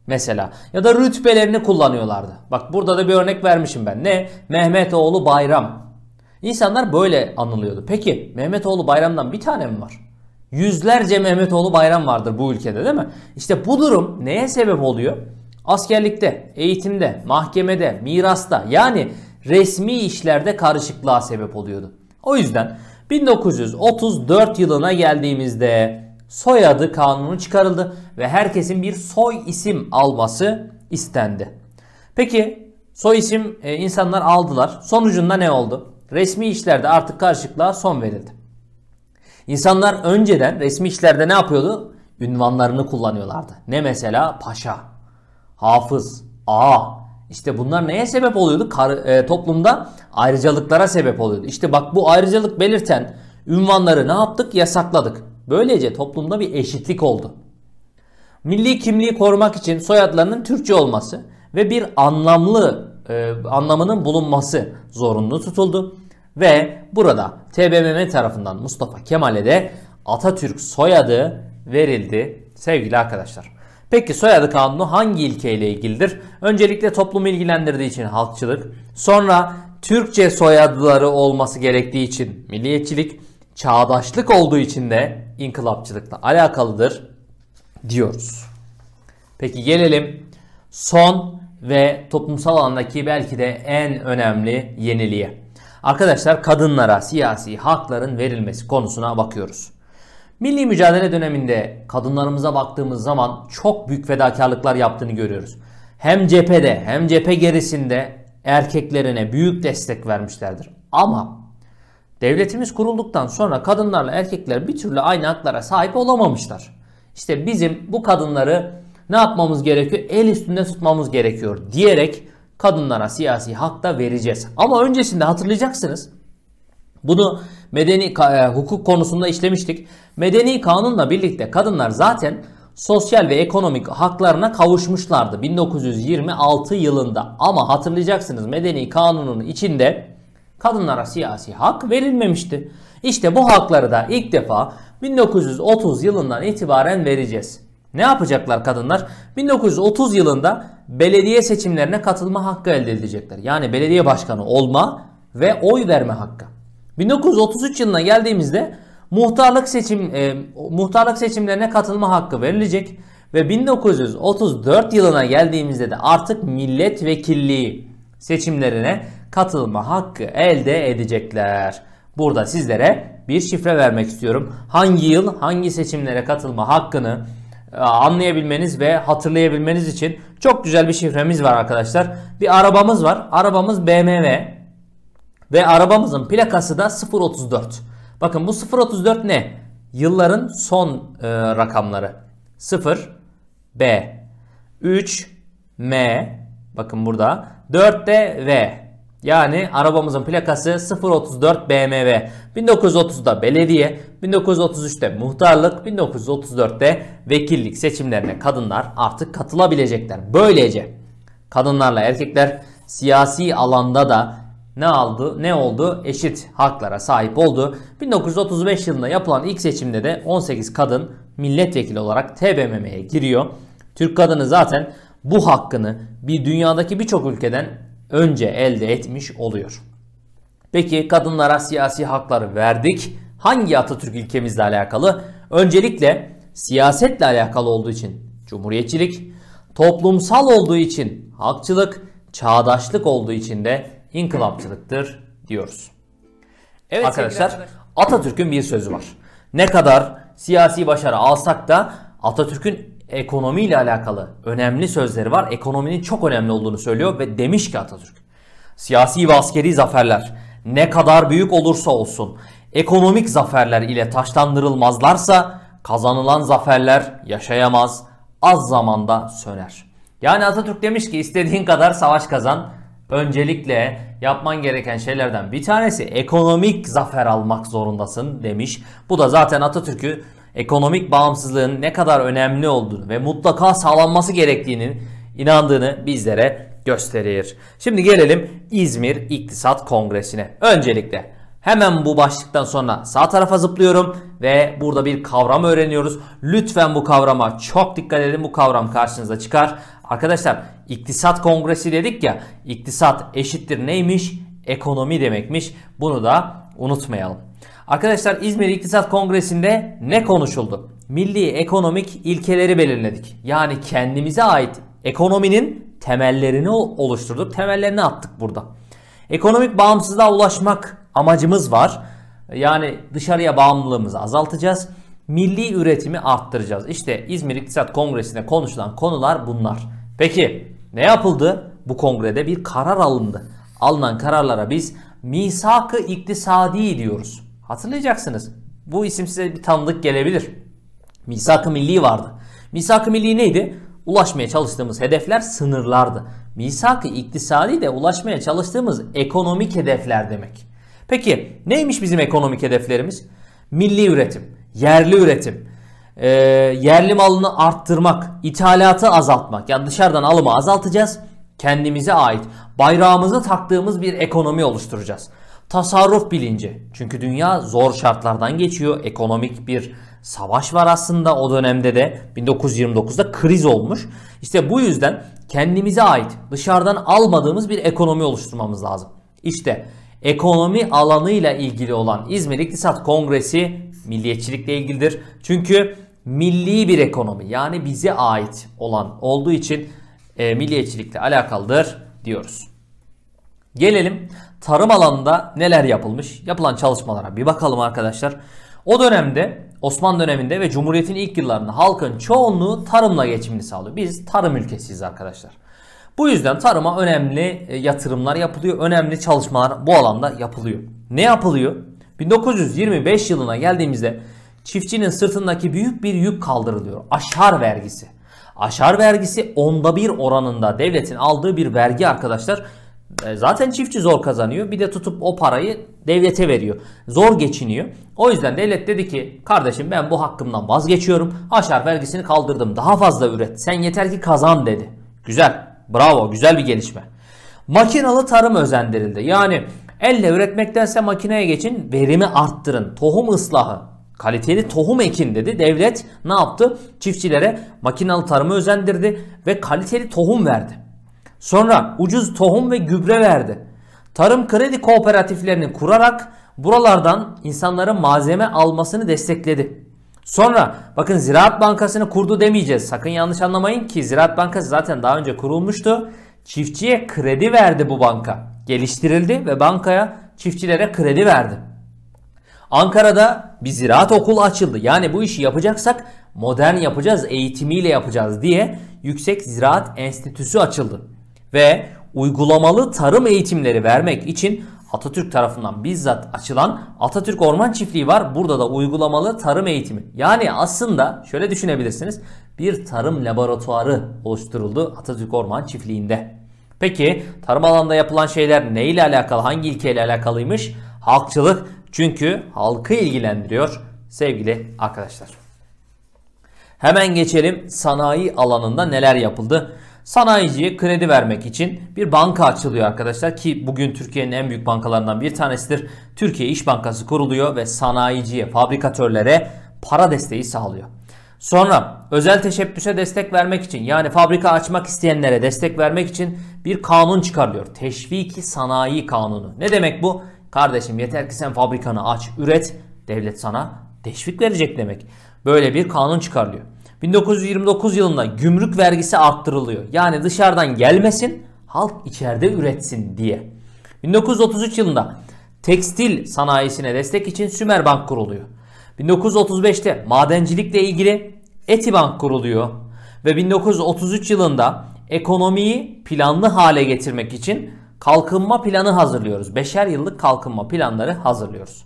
mesela, ya da rütbelerini kullanıyorlardı. Bak burada da bir örnek vermişim ben. Ne? Mehmet oğlu Bayram. İnsanlar böyle anılıyordu. Peki Mehmet oğlu Bayram'dan bir tane mi var? Yüzlerce Mehmet oğlu Bayram vardır bu ülkede değil mi? İşte bu durum neye sebep oluyor? Askerlikte, eğitimde, mahkemede, mirasta, yani resmi işlerde karışıklığa sebep oluyordu. O yüzden 1934 yılına geldiğimizde Soyadı Kanunu çıkarıldı ve herkesin bir soy isim alması istendi. Peki soy isim insanlar aldılar. Sonucunda ne oldu? Resmi işlerde artık karışıklığa son verildi. İnsanlar önceden resmi işlerde ne yapıyordu? Ünvanlarını kullanıyorlardı. Ne mesela? Paşa, hafız, ağa. İşte bunlar neye sebep oluyordu? Toplumda ayrıcalıklara sebep oluyordu. İşte bak bu ayrıcalık belirten ünvanları ne yaptık? Yasakladık. Böylece toplumda bir eşitlik oldu. Milli kimliği korumak için soyadlarının Türkçe olması ve bir anlamının bulunması zorunlu tutuldu. Ve burada TBMM tarafından Mustafa Kemal'e de Atatürk soyadı verildi sevgili arkadaşlar. Peki Soyadı Kanunu hangi ilkeyle ilgilidir? Öncelikle toplumu ilgilendirdiği için halkçılık, sonra Türkçe soyadları olması gerektiği için milliyetçilik, çağdaşlık olduğu için de inkılapçılıkla alakalıdır diyoruz. Peki gelelim son ve toplumsal alandaki belki de en önemli yeniliğe. Arkadaşlar kadınlara siyasi hakların verilmesi konusuna bakıyoruz. Milli Mücadele döneminde kadınlarımıza baktığımız zaman çok büyük fedakarlıklar yaptığını görüyoruz. Hem cephede hem cephe gerisinde erkeklerine büyük destek vermişlerdir. Ama devletimiz kurulduktan sonra kadınlarla erkekler bir türlü aynı haklara sahip olamamışlar. İşte bizim bu kadınları ne yapmamız gerekiyor? El üstünde tutmamız gerekiyor diyerek kadınlara siyasi hak da vereceğiz. Ama öncesinde hatırlayacaksınız. Bunu medeni hukuk konusunda işlemiştik. Medeni kanunla birlikte kadınlar zaten sosyal ve ekonomik haklarına kavuşmuşlardı 1926 yılında. Ama hatırlayacaksınız medeni kanunun içinde kadınlara siyasi hak verilmemişti. İşte bu hakları da ilk defa 1930 yılından itibaren vereceğiz. Ne yapacaklar kadınlar? 1930 yılında belediye seçimlerine katılma hakkı elde edecekler. Yani belediye başkanı olma ve oy verme hakkı. 1933 yılına geldiğimizde muhtarlık seçimlerine katılma hakkı verilecek ve 1934 yılına geldiğimizde de artık milletvekilliği seçimlerine katılma hakkı elde edecekler. Burada sizlere bir şifre vermek istiyorum. Hangi yıl hangi seçimlere katılma hakkını anlayabilmeniz ve hatırlayabilmeniz için çok güzel bir şifremiz var arkadaşlar. Bir arabamız var. Arabamız BMW. Ve arabamızın plakası da 034. Bakın bu 034 ne? Yılların son rakamları. 0 B, 3 M, bakın burada 4 de V. Yani arabamızın plakası 034 BMW. 1930'da belediye, 1933'te muhtarlık, 1934'te vekillik seçimlerine kadınlar artık katılabilecekler. Böylece kadınlarla erkekler siyasi alanda da ne oldu? Eşit haklara sahip oldu. 1935 yılında yapılan ilk seçimde de 18 kadın milletvekili olarak TBMM'ye giriyor. Türk kadını zaten bu hakkını bir dünyadaki birçok ülkeden önce elde etmiş oluyor. Peki kadınlara siyasi hakları verdik. Hangi Atatürk ülkemizle alakalı? Öncelikle siyasetle alakalı olduğu için cumhuriyetçilik, toplumsal olduğu için halkçılık, çağdaşlık olduğu için de inkılapçılıktır diyoruz. Evet arkadaşlar, Atatürk'ün bir sözü var. Ne kadar siyasi başarı alsak da Atatürk'ün ekonomiyle alakalı önemli sözleri var. Ekonominin çok önemli olduğunu söylüyor ve demiş ki Atatürk, siyasi ve askeri zaferler ne kadar büyük olursa olsun ekonomik zaferler ile taşlandırılmazlarsa kazanılan zaferler yaşayamaz, az zamanda söner. Yani Atatürk demiş ki istediğin kadar savaş kazan. Öncelikle yapman gereken şeylerden bir tanesi ekonomik zafer almak zorundasın demiş. Bu da zaten Atatürk'ü ekonomik bağımsızlığın ne kadar önemli olduğunu ve mutlaka sağlanması gerektiğinin inandığını bizlere gösterir. Şimdi gelelim İzmir İktisat Kongresi'ne. Öncelikle hemen bu başlıktan sonra sağ tarafa zıplıyorum ve burada bir kavram öğreniyoruz. Lütfen bu kavrama çok dikkat edin. Bu kavram karşınıza çıkar. Arkadaşlar İktisat Kongresi dedik ya, iktisat eşittir neymiş? Ekonomi demekmiş. Bunu da unutmayalım. Arkadaşlar İzmir İktisat Kongresi'nde ne konuşuldu? Milli ekonomik ilkeleri belirledik. Yani kendimize ait ekonominin temellerini oluşturduk. Temellerini attık burada. Ekonomik bağımsızlığa ulaşmak amacımız var. Yani dışarıya bağımlılığımızı azaltacağız. Milli üretimi arttıracağız. İşte İzmir İktisat Kongresi'nde konuşulan konular bunlar. Peki ne yapıldı? Bu kongrede bir karar alındı. Alınan kararlara biz misak-ı iktisadi diyoruz. Hatırlayacaksınız. Bu isim size bir tanıdık gelebilir. Misak-ı milli vardı. Misak-ı milli neydi? Ulaşmaya çalıştığımız hedefler sınırlardı. Misak-ı iktisadi de ulaşmaya çalıştığımız ekonomik hedefler demek. Peki neymiş bizim ekonomik hedeflerimiz? Milli üretim, yerli üretim, yerli malını arttırmak, ithalatı azaltmak. Yani dışarıdan alımı azaltacağız. Kendimize ait bayrağımızı taktığımız bir ekonomi oluşturacağız. Tasarruf bilinci. Çünkü dünya zor şartlardan geçiyor. Ekonomik bir savaş var aslında o dönemde de. 1929'da kriz olmuş. İşte bu yüzden kendimize ait dışarıdan almadığımız bir ekonomi oluşturmamız lazım. İşte ekonomi alanıyla ilgili olan İzmir İktisat Kongresi milliyetçilikle ilgilidir. Çünkü milli bir ekonomi, yani bize ait olan olduğu için milliyetçilikle alakalıdır diyoruz. Gelelim tarım alanında neler yapılmış, yapılan çalışmalara bir bakalım arkadaşlar. O dönemde, Osmanlı döneminde ve Cumhuriyet'in ilk yıllarında halkın çoğunluğu tarımla geçimini sağlıyor. Biz tarım ülkesiyiz arkadaşlar. Bu yüzden tarıma önemli yatırımlar yapılıyor. Önemli çalışmalar bu alanda yapılıyor. Ne yapılıyor? 1925 yılına geldiğimizde çiftçinin sırtındaki büyük bir yük kaldırılıyor. Aşar vergisi. Aşar vergisi onda bir oranında devletin aldığı bir vergi arkadaşlar. Zaten çiftçi zor kazanıyor. Bir de tutup o parayı devlete veriyor. Zor geçiniyor. O yüzden devlet dedi ki kardeşim ben bu hakkımdan vazgeçiyorum. Aşar vergisini kaldırdım. Daha fazla üret. Sen yeter ki kazan dedi. Güzel. Bravo, güzel bir gelişme. Makinalı tarım özendirildi. Yani elle üretmektense makineye geçin, verimi arttırın. Tohum ıslahı, kaliteli tohum ekin dedi. Devlet ne yaptı? Çiftçilere makinalı tarımı özendirdi ve kaliteli tohum verdi. Sonra ucuz tohum ve gübre verdi. Tarım kredi kooperatiflerini kurarak buralardan insanların malzeme almasını destekledi. Sonra bakın Ziraat Bankası'nı kurdu demeyeceğiz. Sakın yanlış anlamayın ki Ziraat Bankası zaten daha önce kurulmuştu. Çiftçiye kredi verdi bu banka. Geliştirildi ve bankaya çiftçilere kredi verdi. Ankara'da bir ziraat okulu açıldı. Yani bu işi yapacaksak modern yapacağız, eğitimiyle yapacağız diye Yüksek Ziraat Enstitüsü açıldı. Ve uygulamalı tarım eğitimleri vermek için Atatürk tarafından bizzat açılan Atatürk Orman Çiftliği var. Burada da uygulamalı tarım eğitimi. Yani aslında şöyle düşünebilirsiniz. Bir tarım laboratuvarı oluşturuldu Atatürk Orman Çiftliği'nde. Peki tarım alanında yapılan şeyler neyle alakalı? Hangi ilkeyle alakalıymış? Halkçılık. Çünkü halkı ilgilendiriyor sevgili arkadaşlar. Hemen geçelim sanayi alanında neler yapıldı? Sanayiciye kredi vermek için bir banka açılıyor arkadaşlar ki bugün Türkiye'nin en büyük bankalarından bir tanesidir. Türkiye İş Bankası kuruluyor ve sanayiciye, fabrikatörlere para desteği sağlıyor. Sonra özel teşebbüse destek vermek için, yani fabrika açmak isteyenlere destek vermek için bir kanun çıkarılıyor. Teşviki Sanayi Kanunu. Ne demek bu? Kardeşim yeter ki sen fabrikanı aç, üret, devlet sana teşvik verecek demek. Böyle bir kanun çıkarılıyor. 1929 yılında gümrük vergisi arttırılıyor. Yani dışarıdan gelmesin, halk içeride üretsin diye. 1933 yılında tekstil sanayisine destek için Sümerbank kuruluyor. 1935'te madencilikle ilgili Etibank kuruluyor. Ve 1933 yılında ekonomiyi planlı hale getirmek için kalkınma planı hazırlıyoruz. 5'er yıllık kalkınma planları hazırlıyoruz.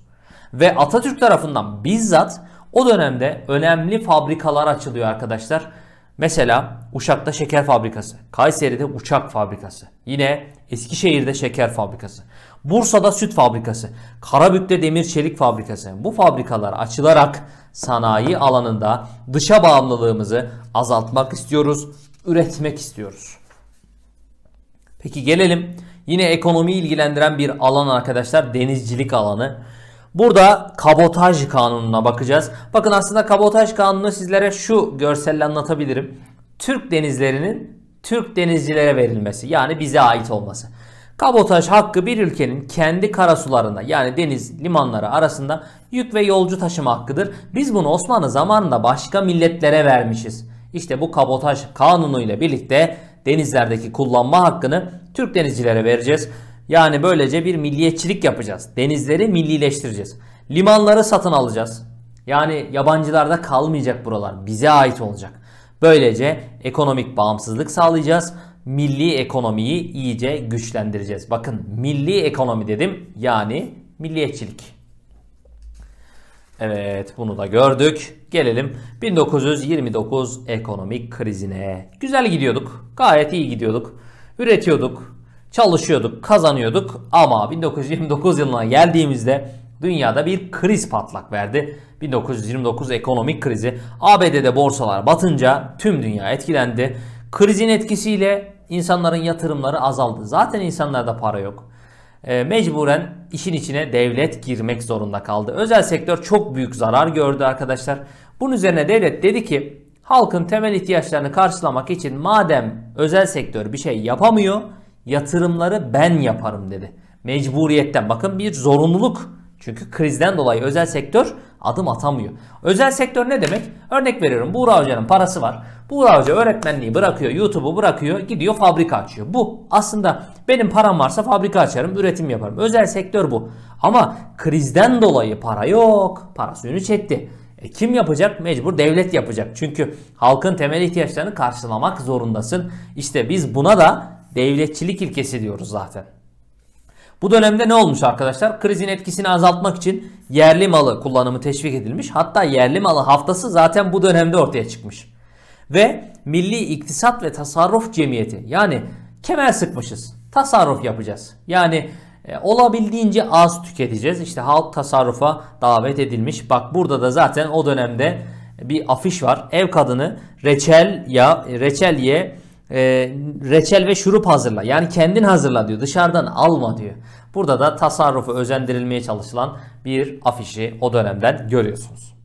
Ve Atatürk tarafından bizzat o dönemde önemli fabrikalar açılıyor arkadaşlar. Mesela Uşak'ta şeker fabrikası, Kayseri'de uçak fabrikası, yine Eskişehir'de şeker fabrikası, Bursa'da süt fabrikası, Karabük'te demir çelik fabrikası. Bu fabrikalar açılarak sanayi alanında dışa bağımlılığımızı azaltmak istiyoruz, üretmek istiyoruz. Peki gelelim yine ekonomiyi ilgilendiren bir alan arkadaşlar, denizcilik alanı. Burada Kabotaj Kanunu'na bakacağız. Bakın aslında Kabotaj Kanunu sizlere şu görselle anlatabilirim. Türk denizlerinin Türk denizcilere verilmesi, yani bize ait olması. Kabotaj hakkı bir ülkenin kendi karasularında, yani deniz limanları arasında yük ve yolcu taşıma hakkıdır. Biz bunu Osmanlı zamanında başka milletlere vermişiz. İşte bu Kabotaj Kanunu ile birlikte denizlerdeki kullanma hakkını Türk denizcilere vereceğiz. Yani böylece bir milliyetçilik yapacağız. Denizleri millileştireceğiz. Limanları satın alacağız. Yani yabancılarda kalmayacak buralar. Bize ait olacak. Böylece ekonomik bağımsızlık sağlayacağız. Milli ekonomiyi iyice güçlendireceğiz. Bakın milli ekonomi dedim. Yani milliyetçilik. Evet, bunu da gördük. Gelelim 1929 ekonomik krizine. Güzel gidiyorduk. Gayet iyi gidiyorduk. Üretiyorduk. Çalışıyorduk, kazanıyorduk ama 1929 yılına geldiğimizde dünyada bir kriz patlak verdi. 1929 ekonomik krizi. ABD'de borsalar batınca tüm dünya etkilendi. Krizin etkisiyle insanların yatırımları azaldı. Zaten insanlarda para yok. Mecburen işin içine devlet girmek zorunda kaldı. Özel sektör çok büyük zarar gördü arkadaşlar. Bunun üzerine devlet dedi ki halkın temel ihtiyaçlarını karşılamak için madem özel sektör bir şey yapamıyor, yatırımları ben yaparım dedi. Mecburiyetten, bakın bir zorunluluk. Çünkü krizden dolayı özel sektör adım atamıyor. Özel sektör ne demek? Örnek veriyorum, Buğra Hoca'nın parası var. Buğra Hoca öğretmenliği bırakıyor, YouTube'u bırakıyor, gidiyor fabrika açıyor. Bu aslında benim param varsa fabrika açarım, üretim yaparım. Özel sektör bu. Ama krizden dolayı para yok. Para suyunu çekti. Kim yapacak? Mecbur devlet yapacak. Çünkü halkın temel ihtiyaçlarını karşılamak zorundasın. İşte biz buna da devletçilik ilkesi diyoruz zaten. Bu dönemde ne olmuş arkadaşlar? Krizin etkisini azaltmak için yerli malı kullanımı teşvik edilmiş. Hatta yerli malı haftası zaten bu dönemde ortaya çıkmış. Ve Milli İktisat ve Tasarruf Cemiyeti, yani kemer sıkmışız. Tasarruf yapacağız. Yani olabildiğince az tüketeceğiz. İşte halk tasarrufa davet edilmiş. Bak burada da zaten o dönemde bir afiş var. Ev kadını reçel ve şurup hazırla, yani kendin hazırla diyor, dışarıdan alma diyor. Burada da tasarrufu özendirilmeye çalışılan bir afişi o dönemden görüyorsunuz.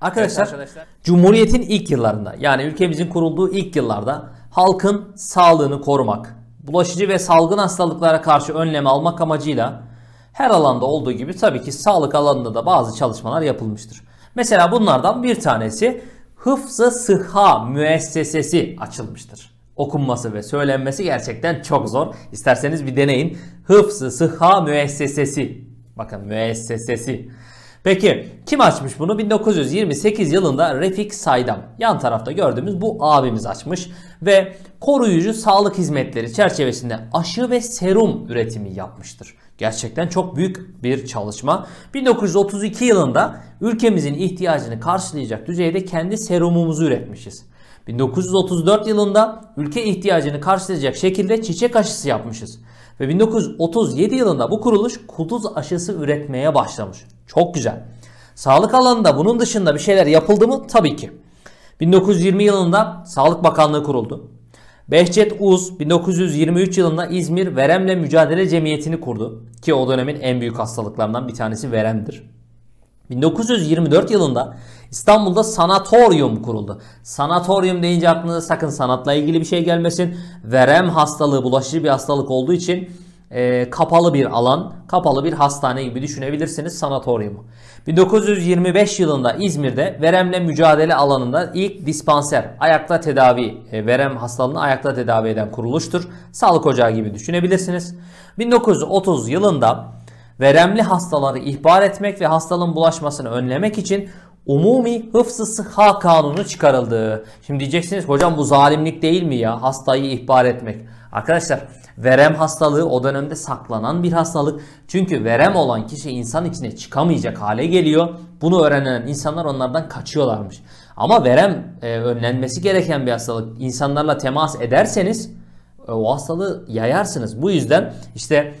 Arkadaşlar, evet, arkadaşlar. Cumhuriyetin ilk yıllarında, yani ülkemizin kurulduğu ilk yıllarda halkın sağlığını korumak, bulaşıcı ve salgın hastalıklara karşı önlem almak amacıyla her alanda olduğu gibi tabii ki sağlık alanında da bazı çalışmalar yapılmıştır. Mesela bunlardan bir tanesi Hıfzı Sıhha Müessesesi açılmıştır. Okunması ve söylenmesi gerçekten çok zor. İsterseniz bir deneyin. Hıfzı Sıhha Müessesesi. Bakın müessesesi. Peki kim açmış bunu? 1928 yılında Refik Saydam, yan tarafta gördüğümüz bu abimiz açmış ve koruyucu sağlık hizmetleri çerçevesinde aşı ve serum üretimi yapmıştır. Gerçekten çok büyük bir çalışma. 1932 yılında ülkemizin ihtiyacını karşılayacak düzeyde kendi serumumuzu üretmişiz. 1934 yılında ülke ihtiyacını karşılayacak şekilde çiçek aşısı yapmışız. Ve 1937 yılında bu kuruluş kuduz aşısı üretmeye başlamış. Çok güzel. Sağlık alanında bunun dışında bir şeyler yapıldı mı? Tabii ki. 1920 yılında Sağlık Bakanlığı kuruldu. Behçet Uz 1923 yılında İzmir Veremle Mücadele Cemiyeti'ni kurdu. Ki o dönemin en büyük hastalıklarından bir tanesi veremdir. 1924 yılında İstanbul'da sanatoryum kuruldu. Sanatoryum deyince aklınıza sakın sanatla ilgili bir şey gelmesin. Verem hastalığı bulaşıcı bir hastalık olduğu için kapalı bir alan, kapalı bir hastane gibi düşünebilirsiniz sanatoryumu. 1925 yılında İzmir'de veremle mücadele alanında ilk dispanser, ayakta tedavi, verem hastalığını ayakta tedavi eden kuruluştur. Sağlık ocağı gibi düşünebilirsiniz. 1930 yılında veremli hastaları ihbar etmek ve hastalığın bulaşmasını önlemek için Umumi Hıfz-ı Sıhha Kanunu çıkarıldı. Şimdi diyeceksiniz hocam bu zalimlik değil mi ya, hastayı ihbar etmek? Arkadaşlar verem hastalığı o dönemde saklanan bir hastalık. Çünkü verem olan kişi insan içine çıkamayacak hale geliyor. Bunu öğrenen insanlar onlardan kaçıyorlarmış. Ama verem önlenmesi gereken bir hastalık. İnsanlarla temas ederseniz o hastalığı yayarsınız. Bu yüzden işte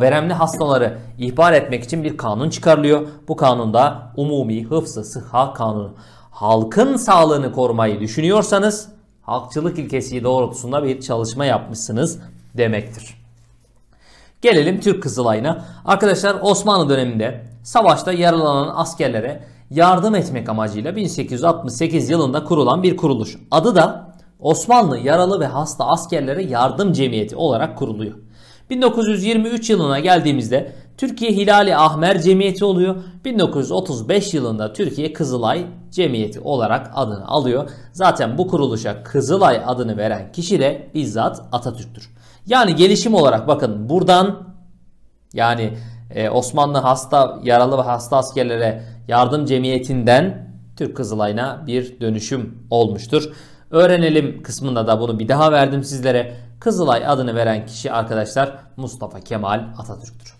veremli hastaları ihbar etmek için bir kanun çıkarılıyor. Bu kanunda Umumi Hıfz-ı Sıhha Kanunu. Halkın sağlığını korumayı düşünüyorsanız halkçılık ilkesi doğrultusunda bir çalışma yapmışsınız demektir. Gelelim Türk Kızılay'ına. Arkadaşlar Osmanlı döneminde savaşta yaralanan askerlere yardım etmek amacıyla 1868 yılında kurulan bir kuruluş. Adı da Osmanlı Yaralı ve Hasta Askerlere Yardım Cemiyeti olarak kuruluyor. 1923 yılına geldiğimizde Türkiye Hilali Ahmer Cemiyeti oluyor. 1935 yılında Türkiye Kızılay Cemiyeti olarak adını alıyor. Zaten bu kuruluşa Kızılay adını veren kişi de bizzat Atatürk'tür. Yani gelişim olarak bakın buradan, yani Osmanlı yaralı ve hasta askerlere yardım cemiyetinden Türk Kızılay'ına bir dönüşüm olmuştur. Öğrenelim kısmında da bunu bir daha verdim sizlere. Kızılay adını veren kişi arkadaşlar Mustafa Kemal Atatürk'tür.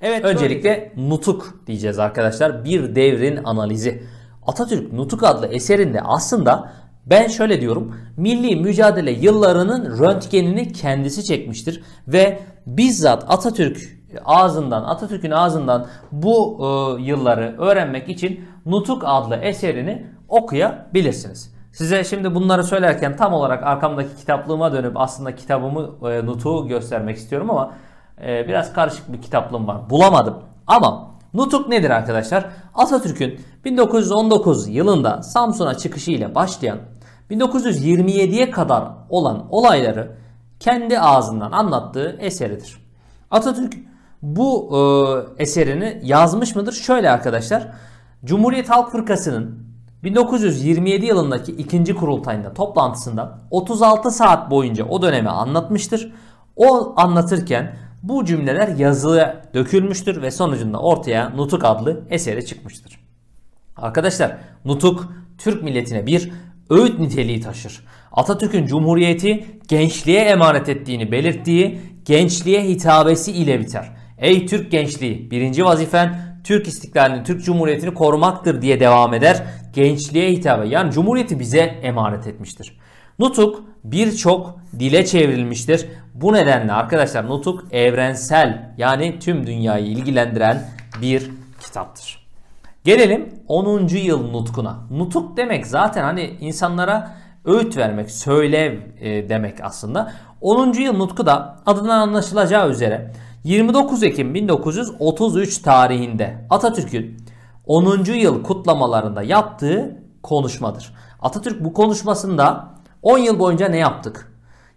Evet, öncelikle nutuk diyeceğiz arkadaşlar. Bir devrin analizi. Atatürk Nutuk adlı eserinde aslında ben şöyle diyorum. Milli mücadele yıllarının röntgenini kendisi çekmiştir. Ve bizzat Atatürk'ün ağzından bu yılları öğrenmek için Nutuk adlı eserini okuyabilirsiniz. Size şimdi bunları söylerken tam olarak arkamdaki kitaplığıma dönüp aslında kitabımı, Nutuk'u göstermek istiyorum ama biraz karışık bir kitaplığım var. Bulamadım. Ama Nutuk nedir arkadaşlar? Atatürk'ün 1919 yılında Samsun'a çıkışıyla başlayan 1927'ye kadar olan olayları kendi ağzından anlattığı eseridir. Atatürk bu eserini yazmış mıdır? Şöyle arkadaşlar. Cumhuriyet Halk Fırkası'nın 1927 yılındaki 2. kurultayında toplantısında 36 saat boyunca o dönemi anlatmıştır. O anlatırken bu cümleler yazıya dökülmüştür ve sonucunda ortaya Nutuk adlı eseri çıkmıştır. Arkadaşlar Nutuk Türk milletine bir öğüt niteliği taşır. Atatürk'ün Cumhuriyeti gençliğe emanet ettiğini belirttiği gençliğe hitabesi ile biter. Ey Türk gençliği, birinci vazifen Türk istiklalini, Türk Cumhuriyeti'ni korumaktır diye devam eder. Gençliğe hitap, yani Cumhuriyeti bize emanet etmiştir. Nutuk birçok dile çevrilmiştir. Bu nedenle arkadaşlar Nutuk evrensel, yani tüm dünyayı ilgilendiren bir kitaptır. Gelelim 10. yıl nutkuna. Nutuk demek zaten hani insanlara öğüt vermek, söyle demek aslında. 10. yıl nutku da adından anlaşılacağı üzere 29 Ekim 1933 tarihinde Atatürk'ün 10. yıl kutlamalarında yaptığı konuşmadır. Atatürk bu konuşmasında 10 yıl boyunca ne yaptık?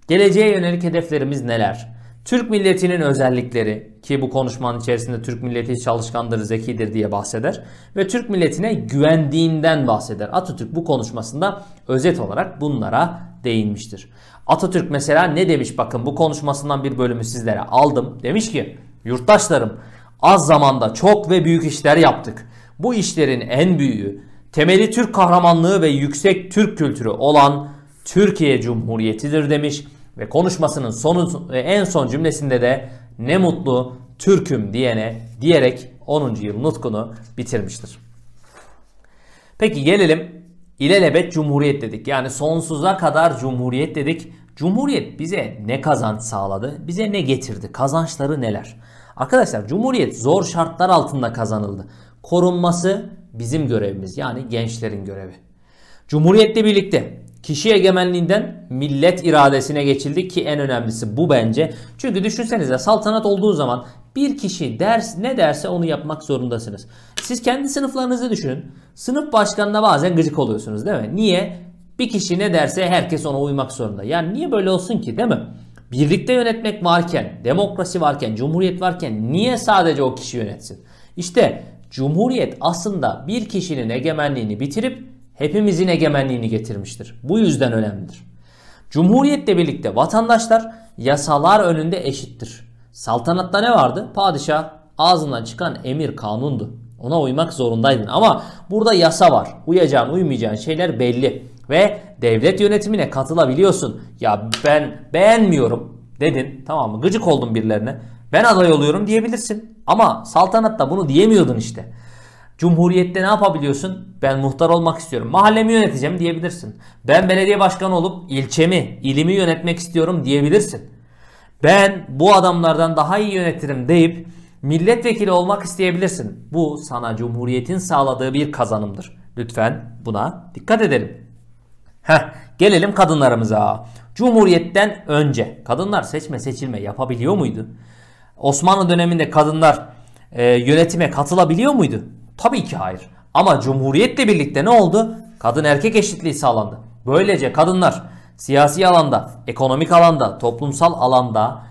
Geleceğe yönelik hedeflerimiz neler? Türk milletinin özellikleri, ki bu konuşmanın içerisinde Türk milleti çalışkandır, zekidir diye bahseder ve Türk milletine güvendiğinden bahseder. Atatürk bu konuşmasında özet olarak bunlara değinmiştir. Atatürk mesela ne demiş, bakın bu konuşmasından bir bölümü sizlere aldım. Demiş ki yurttaşlarım, az zamanda çok ve büyük işler yaptık. Bu işlerin en büyüğü temeli Türk kahramanlığı ve yüksek Türk kültürü olan Türkiye Cumhuriyeti'dir demiş. Ve konuşmasının en son cümlesinde de ne mutlu Türk'üm diyene diyerek 10. yıl nutkunu bitirmiştir. Peki gelelim ilelebet Cumhuriyet dedik. Yani sonsuza kadar Cumhuriyet dedik. Cumhuriyet bize ne kazanç sağladı? Bize ne getirdi? Kazançları neler? Arkadaşlar Cumhuriyet zor şartlar altında kazanıldı. Korunması bizim görevimiz, yani gençlerin görevi. Cumhuriyetle birlikte Kişi egemenliğinden millet iradesine geçildi ki en önemlisi bu bence. Çünkü düşünsenize, saltanat olduğu zaman bir kişi ne derse onu yapmak zorundasınız. Siz kendi sınıflarınızı düşünün. Sınıf başkanına bazen gıcık oluyorsunuz değil mi? Niye? Bir kişi ne derse herkes ona uymak zorunda. Yani niye böyle olsun ki değil mi? Birlikte yönetmek varken, demokrasi varken, cumhuriyet varken niye sadece o kişi yönetsin? İşte cumhuriyet aslında bir kişinin egemenliğini bitirip hepimizin egemenliğini getirmiştir. Bu yüzden önemlidir. Cumhuriyetle birlikte vatandaşlar yasalar önünde eşittir. Saltanatta ne vardı? Padişah ağzından çıkan emir kanundu. Ona uymak zorundaydın. Ama burada yasa var. Uyacağın, uymayacağın şeyler belli. Ve devlet yönetimine katılabiliyorsun. Ya ben beğenmiyorum dedin, tamam mı? Gıcık oldun birilerine. Ben aday oluyorum diyebilirsin. Ama saltanatta bunu diyemiyordun işte. Cumhuriyette ne yapabiliyorsun? Ben muhtar olmak istiyorum, mahallemi yöneteceğim diyebilirsin. Ben belediye başkanı olup ilçemi, ilimi yönetmek istiyorum diyebilirsin. Ben bu adamlardan daha iyi yönetirim deyip milletvekili olmak isteyebilirsin. Bu sana cumhuriyetin sağladığı bir kazanımdır. Lütfen buna dikkat edelim. Gelelim kadınlarımıza. Cumhuriyetten önce kadınlar seçme seçilme yapabiliyor muydu? Osmanlı döneminde kadınlar yönetime katılabiliyor muydu? Tabii ki hayır. Ama cumhuriyetle birlikte ne oldu? Kadın erkek eşitliği sağlandı. Böylece kadınlar siyasi alanda, ekonomik alanda, toplumsal alanda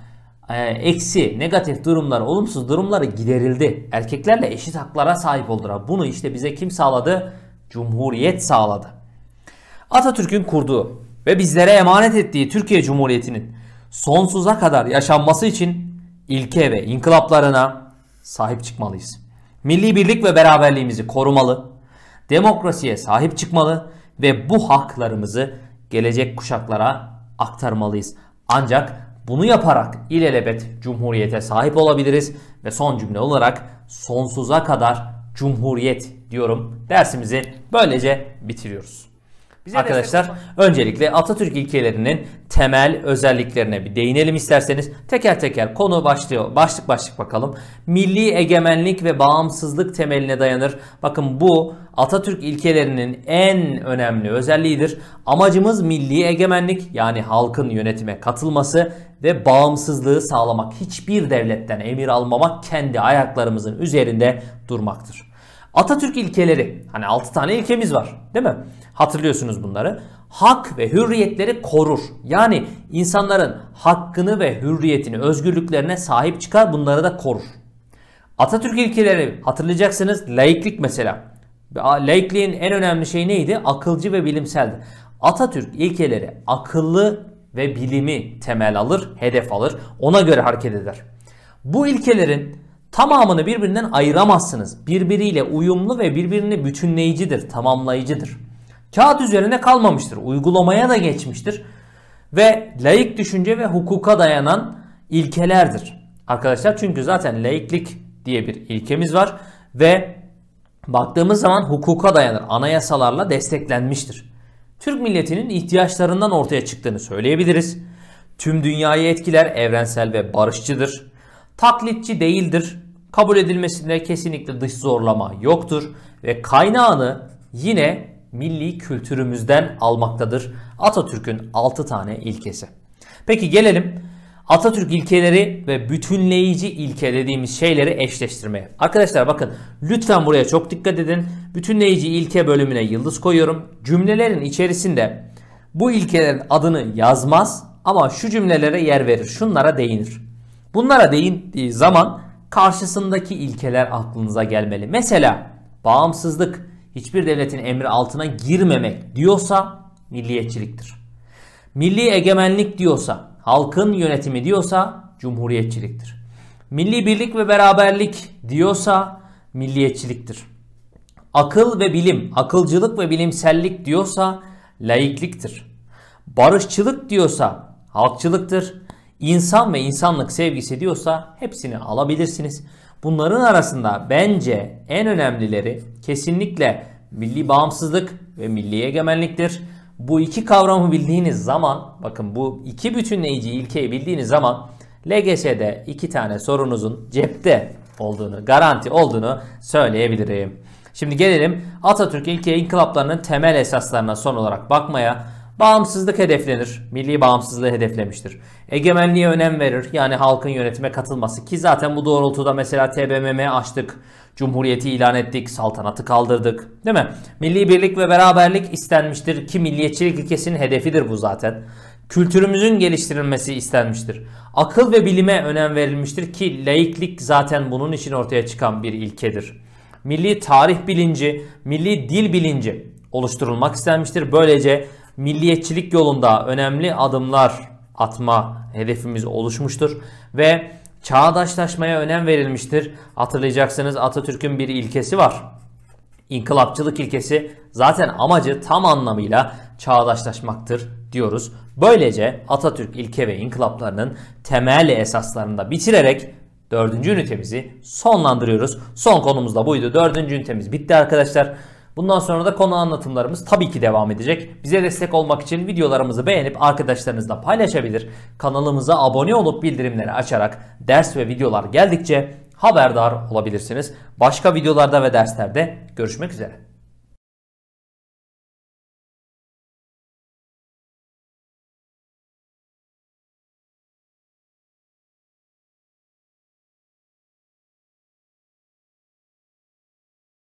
eksi, negatif durumlar, olumsuz durumları giderildi. Erkeklerle eşit haklara sahip oldular. Bunu işte bize kim sağladı? Cumhuriyet sağladı. Atatürk'ün kurduğu ve bizlere emanet ettiği Türkiye Cumhuriyeti'nin sonsuza kadar yaşanması için ilke ve inkılaplarına sahip çıkmalıyız. Milli birlik ve beraberliğimizi korumalı, demokrasiye sahip çıkmalı ve bu haklarımızı gelecek kuşaklara aktarmalıyız. Ancak bunu yaparak ilelebet cumhuriyete sahip olabiliriz ve son cümle olarak sonsuza kadar cumhuriyet diyorum. Dersimizi böylece bitiriyoruz. Arkadaşlar öncelikle Atatürk ilkelerinin temel özelliklerine bir değinelim isterseniz. Teker teker konu başlık başlık bakalım. Milli egemenlik ve bağımsızlık temeline dayanır. Bakın bu Atatürk ilkelerinin en önemli özelliğidir. Amacımız milli egemenlik, yani halkın yönetime katılması ve bağımsızlığı sağlamak. Hiçbir devletten emir almamak, kendi ayaklarımızın üzerinde durmaktır. Atatürk ilkeleri, hani 6 tane ilkemiz var değil mi? Hatırlıyorsunuz bunları. Hak ve hürriyetleri korur. Yani insanların hakkını ve hürriyetini, özgürlüklerine sahip çıkar, bunları da korur. Atatürk ilkeleri hatırlayacaksınız. Laiklik mesela. Laikliğin en önemli şeyi neydi? Akılcı ve bilimseldi. Atatürk ilkeleri akıllı ve bilimi temel alır, hedef alır. Ona göre hareket eder. Bu ilkelerin tamamını birbirinden ayıramazsınız. Birbiriyle uyumlu ve birbirini bütünleyicidir, tamamlayıcıdır. Kağıt üzerinde kalmamıştır, uygulamaya da geçmiştir. Ve laik düşünce ve hukuka dayanan ilkelerdir. Arkadaşlar çünkü zaten laiklik diye bir ilkemiz var. Ve baktığımız zaman hukuka dayanır, anayasalarla desteklenmiştir. Türk milletinin ihtiyaçlarından ortaya çıktığını söyleyebiliriz. Tüm dünyayı etkiler, evrensel ve barışçıdır. Taklitçi değildir. Kabul edilmesinde kesinlikle dış zorlama yoktur ve kaynağını yine milli kültürümüzden almaktadır. Atatürk'ün 6 tane ilkesi. Peki gelelim Atatürk ilkeleri ve bütünleyici ilke dediğimiz şeyleri eşleştirmeye. Arkadaşlar bakın lütfen buraya çok dikkat edin. Bütünleyici ilke bölümüne yıldız koyuyorum. Cümlelerin içerisinde bu ilkelerin adını yazmaz ama şu cümlelere yer verir, şunlara değinir. Bunlara değindiği zaman karşısındaki ilkeler aklınıza gelmeli. Mesela bağımsızlık, hiçbir devletin emri altına girmemek diyorsa milliyetçiliktir. Milli egemenlik diyorsa, halkın yönetimi diyorsa cumhuriyetçiliktir. Milli birlik ve beraberlik diyorsa milliyetçiliktir. Akıl ve bilim, akılcılık ve bilimsellik diyorsa laikliktir. Barışçılık diyorsa halkçılıktır. İnsan ve insanlık sevgisi diyorsa hepsini alabilirsiniz. Bunların arasında bence en önemlileri kesinlikle milli bağımsızlık ve milli egemenliktir. Bu iki kavramı bildiğiniz zaman, bakın bu iki bütünleyici ilkeyi bildiğiniz zaman LGS'de 2 tane sorunuzun cepte olduğunu, garanti olduğunu söyleyebilirim. Şimdi gelelim Atatürk ilke inkılaplarının temel esaslarına son olarak bakmaya. Bağımsızlık hedeflenir. Milli bağımsızlığı hedeflemiştir. Egemenliğe önem verir. Yani halkın yönetime katılması ki zaten bu doğrultuda mesela TBMM'yi açtık. Cumhuriyeti ilan ettik. Saltanatı kaldırdık. Değil mi? Milli birlik ve beraberlik istenmiştir ki milliyetçilik ilkesinin hedefidir bu zaten. Kültürümüzün geliştirilmesi istenmiştir. Akıl ve bilime önem verilmiştir ki laiklik zaten bunun için ortaya çıkan bir ilkedir. Milli tarih bilinci, milli dil bilinci oluşturulmak istenmiştir. Böylece milliyetçilik yolunda önemli adımlar atma hedefimiz oluşmuştur. Ve çağdaşlaşmaya önem verilmiştir. Hatırlayacaksınız Atatürk'ün bir ilkesi var. İnkılapçılık ilkesi zaten amacı tam anlamıyla çağdaşlaşmaktır diyoruz. Böylece Atatürk ilke ve inkılaplarının temel esaslarını da bitirerek 4. ünitemizi sonlandırıyoruz. Son konumuz da buydu. 4. ünitemiz bitti arkadaşlar. Bundan sonra da konu anlatımlarımız tabii ki devam edecek. Bize destek olmak için videolarımızı beğenip arkadaşlarınızla paylaşabilir. Kanalımıza abone olup bildirimleri açarak ders ve videolar geldikçe haberdar olabilirsiniz. Başka videolarda ve derslerde görüşmek üzere.